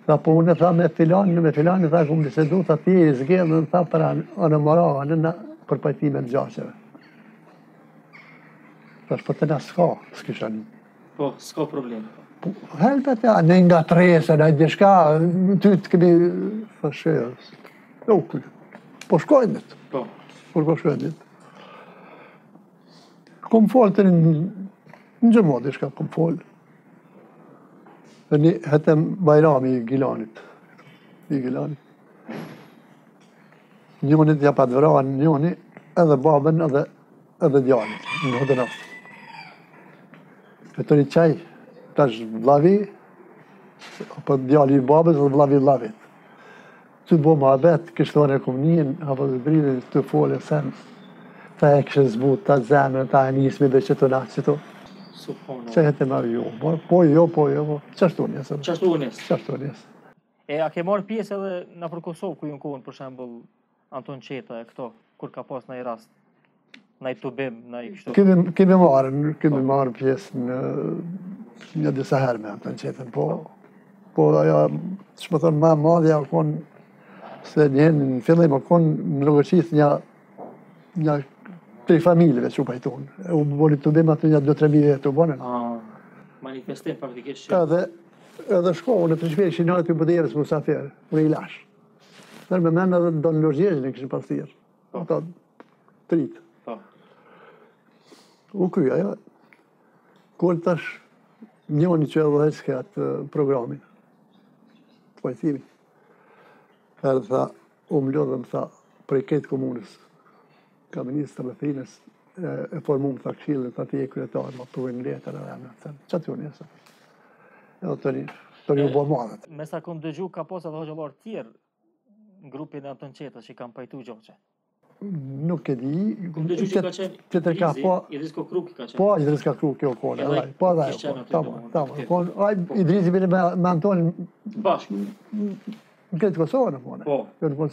Tha, po unë tha me filani, tha, këmë bisedu, tha, ti e zgjedhën, tha, për anëmoranë, për pajtime në gjasheve. Thash, po të na s'ka, s'kisha një. Po, s'ka probleme. Helpet, ja, ne nga trese, ne dishka, ty të kemi... Fashërës. Jo, po shkojnë dit. Po. Po shkojnë dit. Kom folë të një gjëmodi shka, kom folë. Dhe një hetëm bajrami i Gjilanit. I Gjilanit. Njonit ja pa të vranë, njoni, edhe babën, edhe djanit. Në hodë naftë. E të një qaj, tash vlavi, apë djali i babës, dhe vlavi lavit. Të bo ma betë, kështë tonë e kumënin, apo të brilin, të folë e sen, ta e kështë zbut, ta zemën, ta e nismi dhe qëtë në qëto. Suponë. Që këtë e marë jo, po, qështu njësë. Qështu njësë. Qështu njësë. E a ke marë pjesë edhe në për Kosovë, ku ju në kohën, për shembol, Anton Qeta e këto, kur ka pas në i rast, në i tubim, në i kështu? Kemi marë pjesë në një disa herë me Anton Qetën, po, aja, që më thonë, ma madhja konë, se njënë në fillim e konë më rëgëqis një tri familjeve që u pajtonë. U bërë të bimë atë një 2-3 milive të u bënë. Manifestim praktikisht që... Edhe shkohë, në Prashevë, shinarët për bëdjerës musafirë, në ilash. Nërë me menë edhe do në lërgjeshën e këshën pastirë. Ata tritë. U kryja, ja. Kërë tash njëni që e vëdhejtë s'ke atë programin. Të pajtimin. Erë tha, u më lodhëm, tha, prej ketë komunës, kaministë të rëthinës, e formumë, tha, këshillën, tha, ti e kryetarë, ma përvojnë letër edhe me, tha, që aty unë jesë? E o të një bo madhët. Me sa këmë dëgju, ka posat hoqëllarë tjerë në grupin e Anton Qetës që i kam pajtu gjoqe? Nuk e di. Këmë dëgju që ka qenë Idris Kokruk i ka qenë? Po, Idris Kokruk i o kone, po dhe e kone, tamon. Idris i bine me Antonin... Bashkë. Në këtë Kosovë në pone, kjo në pone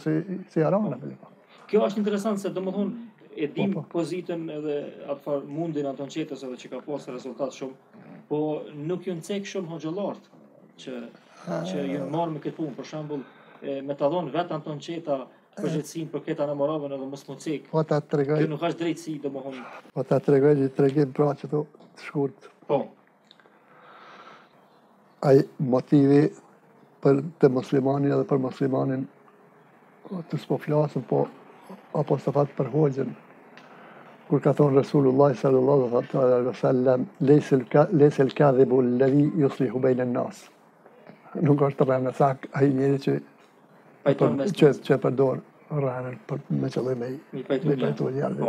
si Arana. Kjo është interesant se do më thonë e dim pozitën edhe atëfar mundin Anton Qetës edhe që ka posë rezultat shumë, po nuk ju në cekë shumë hoxëllartë që ju në marë me këtë punë, për shambull me të dhonë vetë Anton Qeta përgjëtësim për këtë anëmoravën edhe mësë më cekë, kjo nuk është drejtësi do më thonë. Po ta të regoj që të regim pra që të shkurtë. Po. Ajë motivi për të muslimanin edhe për muslimanin të s'po flasën, po apostafat për hoxën. Kur ka thonë Resulullah sallallahu alaihi wasallam, lejse l'kadhibu l'ladhi yuslihu bejnë n'nas. Nuk është rrënë sak, a i njeri që përdojnë rrënën për me qëllë me i pajtu njerëve.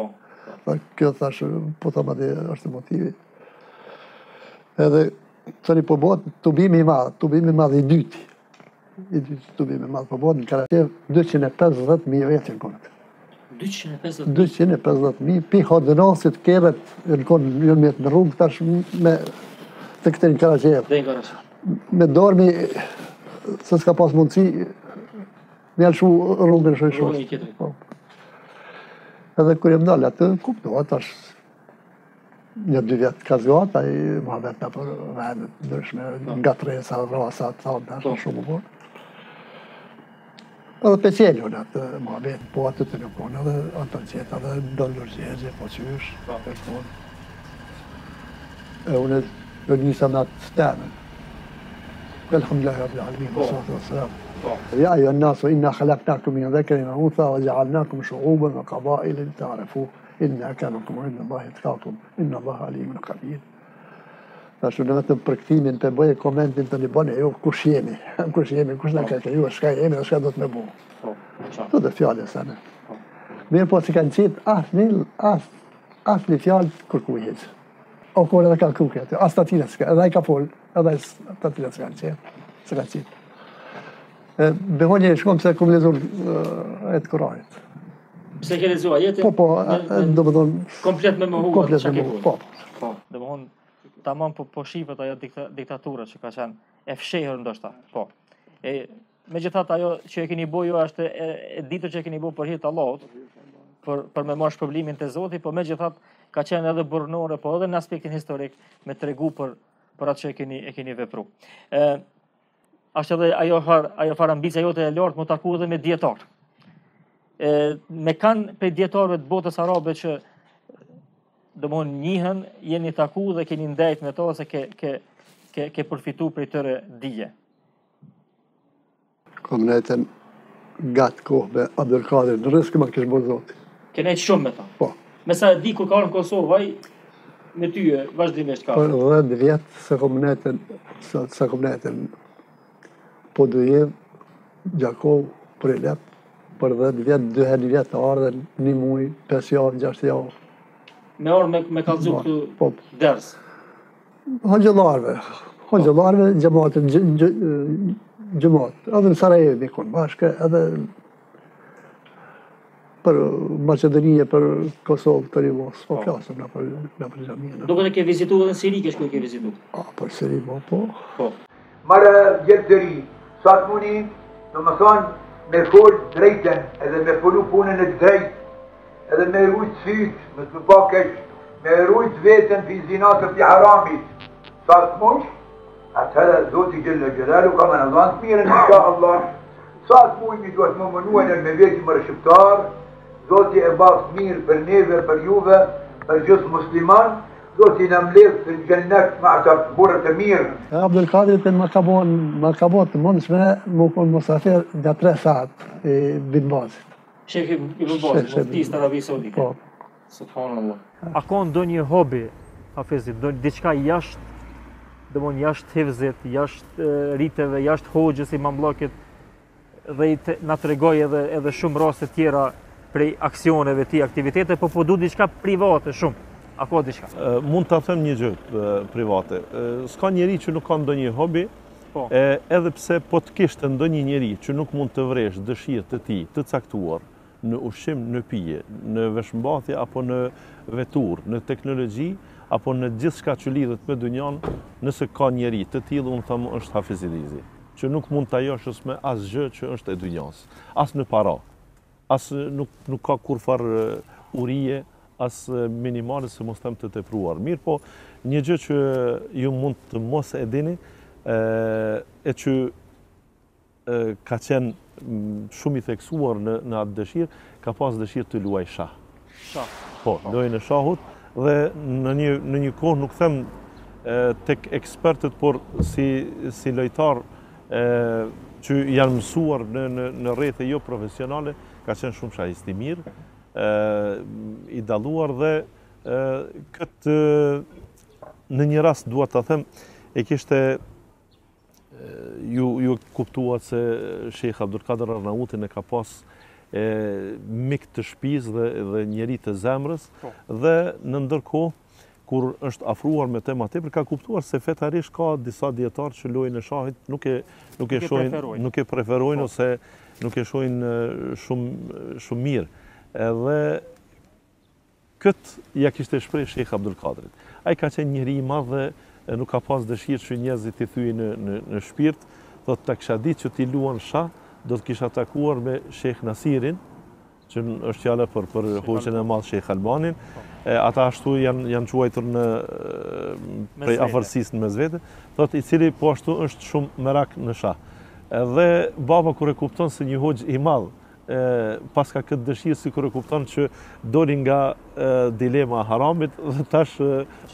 Kjo thashë, po thama dhe është motivi. Edhe, të një po botë, tubimi madhë i dyti. I dytë të bime madhë përbojnë, në Karashev 250.000 vetën konët. 250.000? 250.000, pi hodënosit kërët, në konë në mjetë në rrungë, tash me të këte në Karashev. Dhe në Karashev. Me dormi, se s'ka pas mundësi, një alëshu rrungë në shojë shosë. Rrungë i kjetëri. Edhe kërë jem dalë atë, kuptohet, tash një dy vjetë ka zgata, i Mohamed në për vendet ndryshme, nga tresa, rasa, të ashtë shumë borë. Edhe të qeljon atë Mohamed, po atë të telefonë, edhe Anton Qeta, edhe Don Lurgjergje, po qysh, e këtonë. unë do njësa me atë stemën. Alhamdulillahi Rabbil Alamin, wassalatu wassalam. Ja ayyuha an-nasu inna khalaqnakum min dhakarin wa untha wa ja'alnakum shu'uban wa qaba'ila lita'arafu inna akramakum 'indallahi atqakum innallaha 'alimun qadir. Tash unë vetëm për kthimin të bëj komentin të një bënë, jo kush jemi, kush jemi, kush na ka kriju, çka jemi, çka do të më bëj. Po. Çfarë do fjalë sa ne? Mirë po si kanë qit asnjë fjalë kërkuhet. O kur ata kanë kërkuar, as tatina s'ka, edhe ai ka fol, edhe tatina s'ka qit. S'ka qit. Behonje shkon pse kum lezur e të Kuranit. Pse ke lezuar jetën? Po, domethënë komplet me mohu. Komplet me mohu. Po. Po, domethënë tamam po shivet ajo diktatura që ka qenë e fshehur ndoshta. Po. Megjithatë ajo që e keni bëu ju është e ditur që e keni bëu për hir të Allahut, për me marrë shpërblimin te Zoti, po megjithatë ka qenë edhe burnore, po edhe në aspektin historik me tregu për atë që e keni vepruar. Ashtu edhe ajo farambica jote e lartë më taku edhe me dietar. Me kanë prej dietarëve të botës arabe që domthon njihen, jeni taku dhe keni ndajt me to se ke përfitu prej tëre dije. Kam nejten gatë kohë me Abdul Kadir në rëzë këma kështë bërë zoti. Ke nejtë shumë me ta? Po. Me sa di kur ka orë në Kosovë, me ty e vazhdimisht ka? Për 10 vjetë se kam nejten po dujev, Gjakov, për Elep, për 10 vjetë, 2 vjetë ardhen, 1 mujë, 5 javë, 6 javë. Me orë me kalëzu këtë dërës? Hoxëllarve, gjëmatë, edhe në Sarajevë me konë bashkë, edhe për Macedonije, për Kosovë, për Rivas, po klasëm në për Gjamië. Dukët e ke vizitu edhe në Siri, kesh ku e ke vizitu? A, për Siri, po. Marë vjetë dëri, sa të muni, në më thonë, me folë drejten, edhe me folë punën e drejtë, edhe me rujtë sytë, me të pakesh, me rujtë vetën për zinatë për haramit. Sa të mush, atëherë Zoti Gjellë Gjellalu ka me në dhanë të mirën, insha Allah. Sa të mujmi duhet më mënuen e me veti mërë shqiptarë, Zoti e baftë mirë për neve, për juve, për gjithë musliman, Zoti në mlefë të gjennet me atartë burët e mirë. Abdul Kadrit më ka botë të mundës me më konë musafir nga 3 satë e binbazit. Sheikh Ibn Baz, muftis të Arabisë Saudite. Subhanallah. A ka ndonjë hobi, Hafizit, diçka jashtë, domthonjë jashtë hifzit, jashtë riteve, jashtë hoxhës i mamllakit, dhe na tregoi edhe shumë raste tjera prej aksioneve të tij, aktivitete, po du diçka private shumë. A ka diçka? Mund ta them një gjë private. S'ka njeri që nuk ka ndonjë hobi, edhe pse po të kishte ndonjë njeri që nuk mund të vresh dëshirën e tij të caktuar në ushqim, në pije, në veshmbathje, apo në vetur, në teknologji, apo në gjithçka që lidhet me dunjan, nëse ka njeri të tillë, unë them është Hafiz Idrizi, që nuk mund ta joshës me asgjë që është e dunjas, as në para, as nuk ka kurfarë urije, as minimale se mos them të tepruar. Mirë po, një gjë që ju mund të mos e dini, e që ka qenë shumë i theksuar në atë dëshirë, ka pas dëshirë të luaj shah. Shah? Po, lojën e shahut, dhe në një kohë nuk them tek ekspertët, por si lojtar që janë mësuar në rrethe jo profesionale, ka qenë shumë shahist i mirë, i dalluar dhe këtë në një rast duhet ta them, e kishte ju kuptuat se Sheikh Abdul Kadir Arnavutin e ka pas mik të shtëpisë dhe njeri të zemrës, dhe në ndërkohë, kur është afruar me tema tepër, ka kuptuar se fetarisht ka disa dietarë që lojën e shahit nuk e preferojnë ose nuk e shohin shumë mirë. Dhe këtë ja kishte shpreh Sheikh Abdul Kadrit. Ai ka qenë njeri i madh dhe nuk ka pas dëshirë që njerëzit i thuj në shpirt, dhe të kësha ditë që t'i luan shah, do të kisha takuar me Sheikh Nasirin, që është fjala për hoxhën e madh Sheikh Albanin, ata ashtu janë quajtur në prej afërsisë në mesvete, dhe i cili po ashtu është shumë merak në shah. Dhe baba kër e kupton se një hoxhë i madh paska këtë dëshirë si kërë kupton që doli nga dilema haramit dhe tash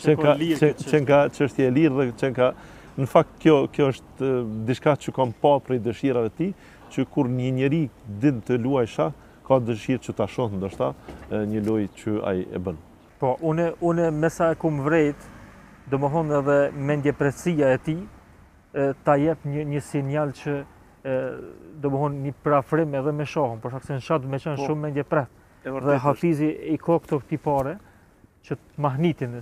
qenë ka qështje lirë dhe qenë ka në fakt kjo është diçka që kam pa prej dëshirave ti që kur një njeri din të luaj shah ka dëshirë që ta shohë ndoshta një loj që ai e bën. Po, une mesa e kum vrejt domohon edhe mendjepresia e ti ta jep një sinjal që domohon një prafrim edhe me shohën, për shkak se në shatë me qenë shumë mendjepreh. Dhe Hafizi i ka këto tipare që të mahnitin.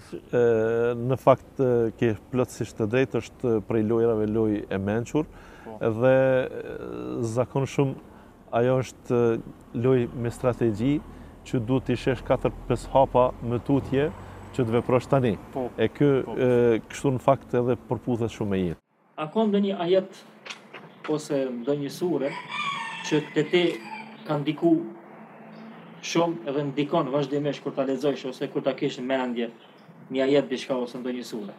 Në fakt ke plotësisht të drejtë, është prej lojrave lojë e mençur dhe zakonshëm ajo është lojë me strategji që duhet të shesh 4-5 hapa më tutje që të veprosh tani. E kështu në fakt edhe përputhet shumë e jetë. A kam ndonjë ajet ose ndonjë sure që te te ka ndiku shumë edhe ndikon vazhdimisht kur ta lexojsh ose kur ta kesh në mendje një ajet diçka ose ndonjë sure?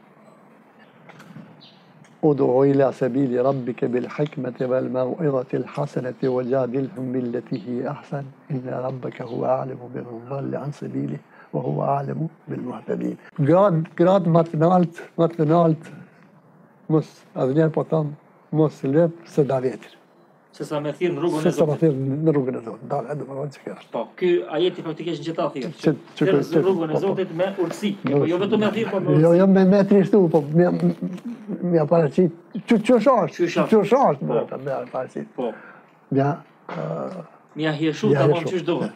Ud'u ila sabili rabbika bil hikmati wal maw'izati al hasanati wajadilhum billati hi ahsan inna rabbaka huwa a'lamu biman dhalla an sabili wa huwa a'lamu bil muhtadin. Grad matë nalt mos avnjë po tam mos lep se da vetër. Se sa me thirë në rrugën e zotë. Se sa me thirë në rrugën e zotë. Da, edhe më rrën që kërë. Po, kë ajeti faktikisht në gjitha thirë. Që thirës në rrugën e zotët me urësi. Jo vetë me thirë, po me urësi. Jo, me trishtu, po me aparacit. Qështë ashtë, po, me aparacit. Po. Mja hjeshu, ta mom qështë dohë.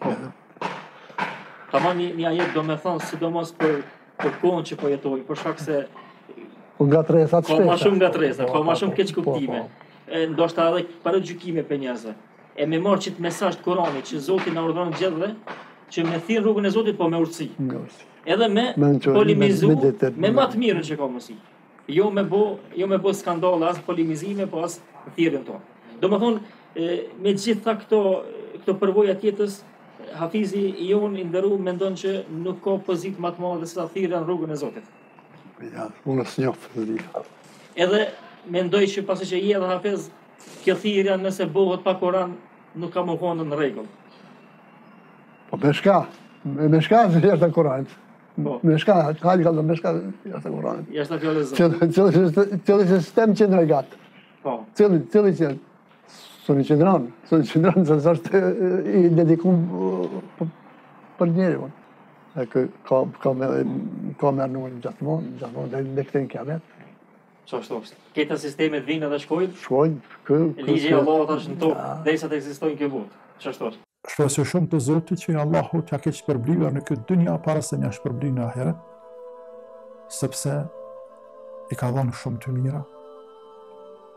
Ta mom një ajet do me thonë, sidomos për kohën që po jetoj, për shkak se nga tresa të shpesa. Ka ma shumë keq kuptime. Ndoshta edhe para gjykime për njerëzve. E me marrë që të mesazh të Kuranit që Zoti na urdhon gjithëve që me thirr rrugën e Zotit po me urtësi. Edhe me polemizu me më të mirën që ka mundësi. Jo me bo skandale as polemizime po as thirrjen tonë. Domethënë me gjitha këto përvoja të jetës Hafizi jon i nderuar mendon që nuk ka pozitë më të madhe se ta thirrën rrugën e Zotit. Unë së njofë, zhika. Edhe mendoj që pasi që i edhe Hafiz, kjo thirja nëse bohët pa Koran nuk ka më honë në regullë. Po me shka jashtë në Koranit. Me shka, hajdi kallë, me shka jashtë në Koranit. Jashtë në fjallëzë. Cëllë sistem qëndra i gatë. Cëllë qëndra. Së në qëndranë, se sështë i dedikumë për njeri. Ka me arnuën gjatëmonë dhe këtë në kiamet. Qashtë, këta sistemet vinë edhe shkojnë? Shkojnë. Ligje Allahot është në tokë, dhe sa të eksistojnë kjo botë. Qashtë. Shpresoj shumë të Zotit që Allahot ja keqë përbliver në këtë dynja para se nja shpërbliver në aheret, sepse i ka dhënë shumë të mira,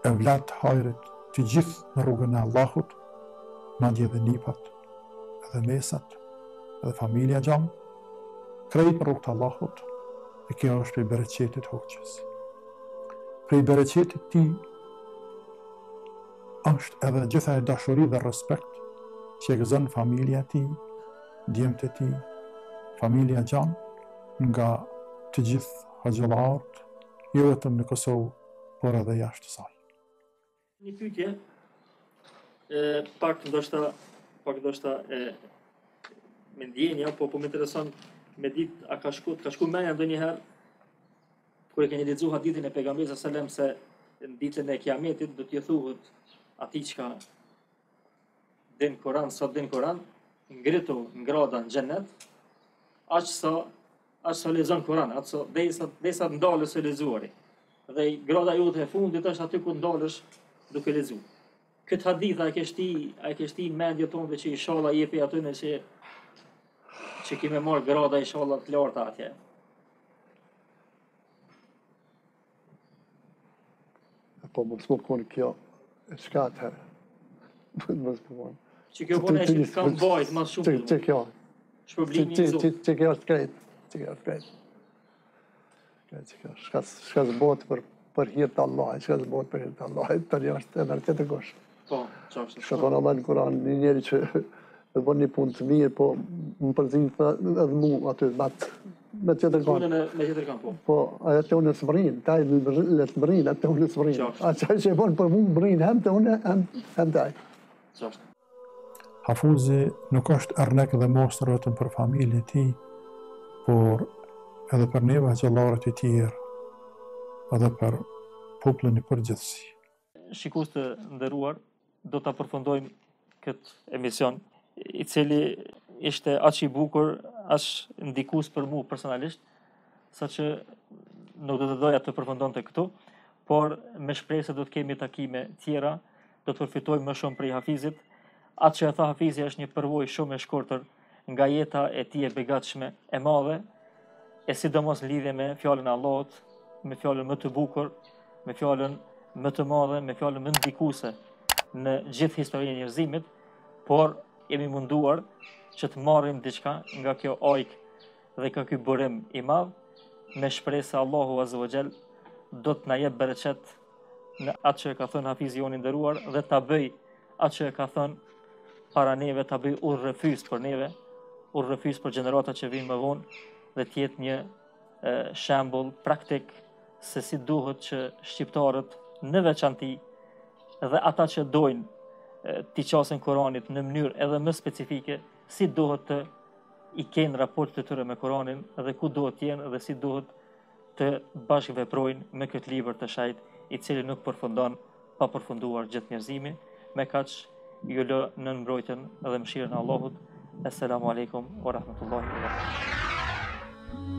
e vlatë hajrit të gjithë në rrugën e Allahot, madje dhe nipat, edhe mesat, edhe familja gjamë, krejt në rrugë të Allahut, e kjo është prej bereqetit hoqës. Prej bereqetit ti është edhe gjitha e dashuri dhe respekt që e gëzën familja ti, djemët e ti, familja gjanë, nga të gjithë haxhollarët, jo vetëm në Kosovë, por edhe jashtë saj. Një pyetje, pak ndoshta me ndjenja, po me intereson me ditë, a ka shku menja ndonjëherë, kër e keni lexuar hadithin e pejgamberit s.a.s. se në ditën e kiametit do t'ju thuhet atij që ka din Koran, sot din Koran, ngritu ngrada në xhenet, aq sa lexon Koran, derisa të ndalësh së lexuari. Dhe grada jote e fundit është aty ku ndalësh duke lexuar. Këtë hadith a e ke shti mendje tonë që inshallah jepi aty në që kime marrë grada i shallat të lartë atje. Po më s'po konë kjo e shka atëherë. Më s'po konë. Që kjo konë e që kam bajt, mas shumë. Që kjo. Shpërblimi i Zotë. Që kjo është krejtë. Shka zbotë për hirtë Allah. Tërja është e mërëtë të goshë. Po, qafështë. Shëkon Allah në Kuran, një njeri që dhe bërë një punë të mirë, po më përzinë edhe mu aty, me tjetër kanë. Me tjetër kanë, po. Po, aja të unë e së mërinë, taj le të mërinë, atë të unë e së mërinë. A qaj që e bërë për mu mërinë, hem të unë, hem të ajë. Hafuzi nuk është arnek dhe mostër vetëm për familjen e tij, por edhe për neve xhallarët e tjerë, edhe për popullin në përgjithësi. Shikues të nderuar, do ta përfundojmë këtë emision, I cili ishte aq I bukur, aq ndikues për mua personalisht, saqë nuk do të doja të përfundonte këtu, por me shpresë do të kemi takime tjera, do të përfitojmë më shumë prej Hafizit. Atë që e tha Hafizi është një përvojë shumë e shkurtër nga jeta e tij e begatshme e madhe, e sidomos lidhje me fjalën e Allahut, me fjalën më të bukur, me fjalën më të madhe, me fjalën më ndikuese në gjithë historinë e njerëzimit, por jemi munduar që të marrim diçka nga kjo ajk dhe nga ky burim I madh, me shpresë se Allahu Azza wa Jall do të na jep bereqet në atë që ka thënë Hafizi joni I nderuar dhe ta bëj atë që ka thënë para neve ta bëj urrëfys për neve, urrëfys për gjeneratat që vijnë më vonë dhe të jetë një shembull praktik se si duhet që shqiptarët në veçanti dhe ata që dojnë t'i qasin Kuranit në mënyrë edhe më specifike, si duhet të I kenë raport të tyre me Kuranin dhe ku duhet të jenë dhe si duhet të bashkëveprojnë me këtë libër të shajt I cili nuk përfundon pa përfunduar gjithë njerëzimi, me kaq ju lë në mbrojtjen dhe mëshirën e Allahut. Assalamu alaikum wa rahmatullahi wa barakatuh.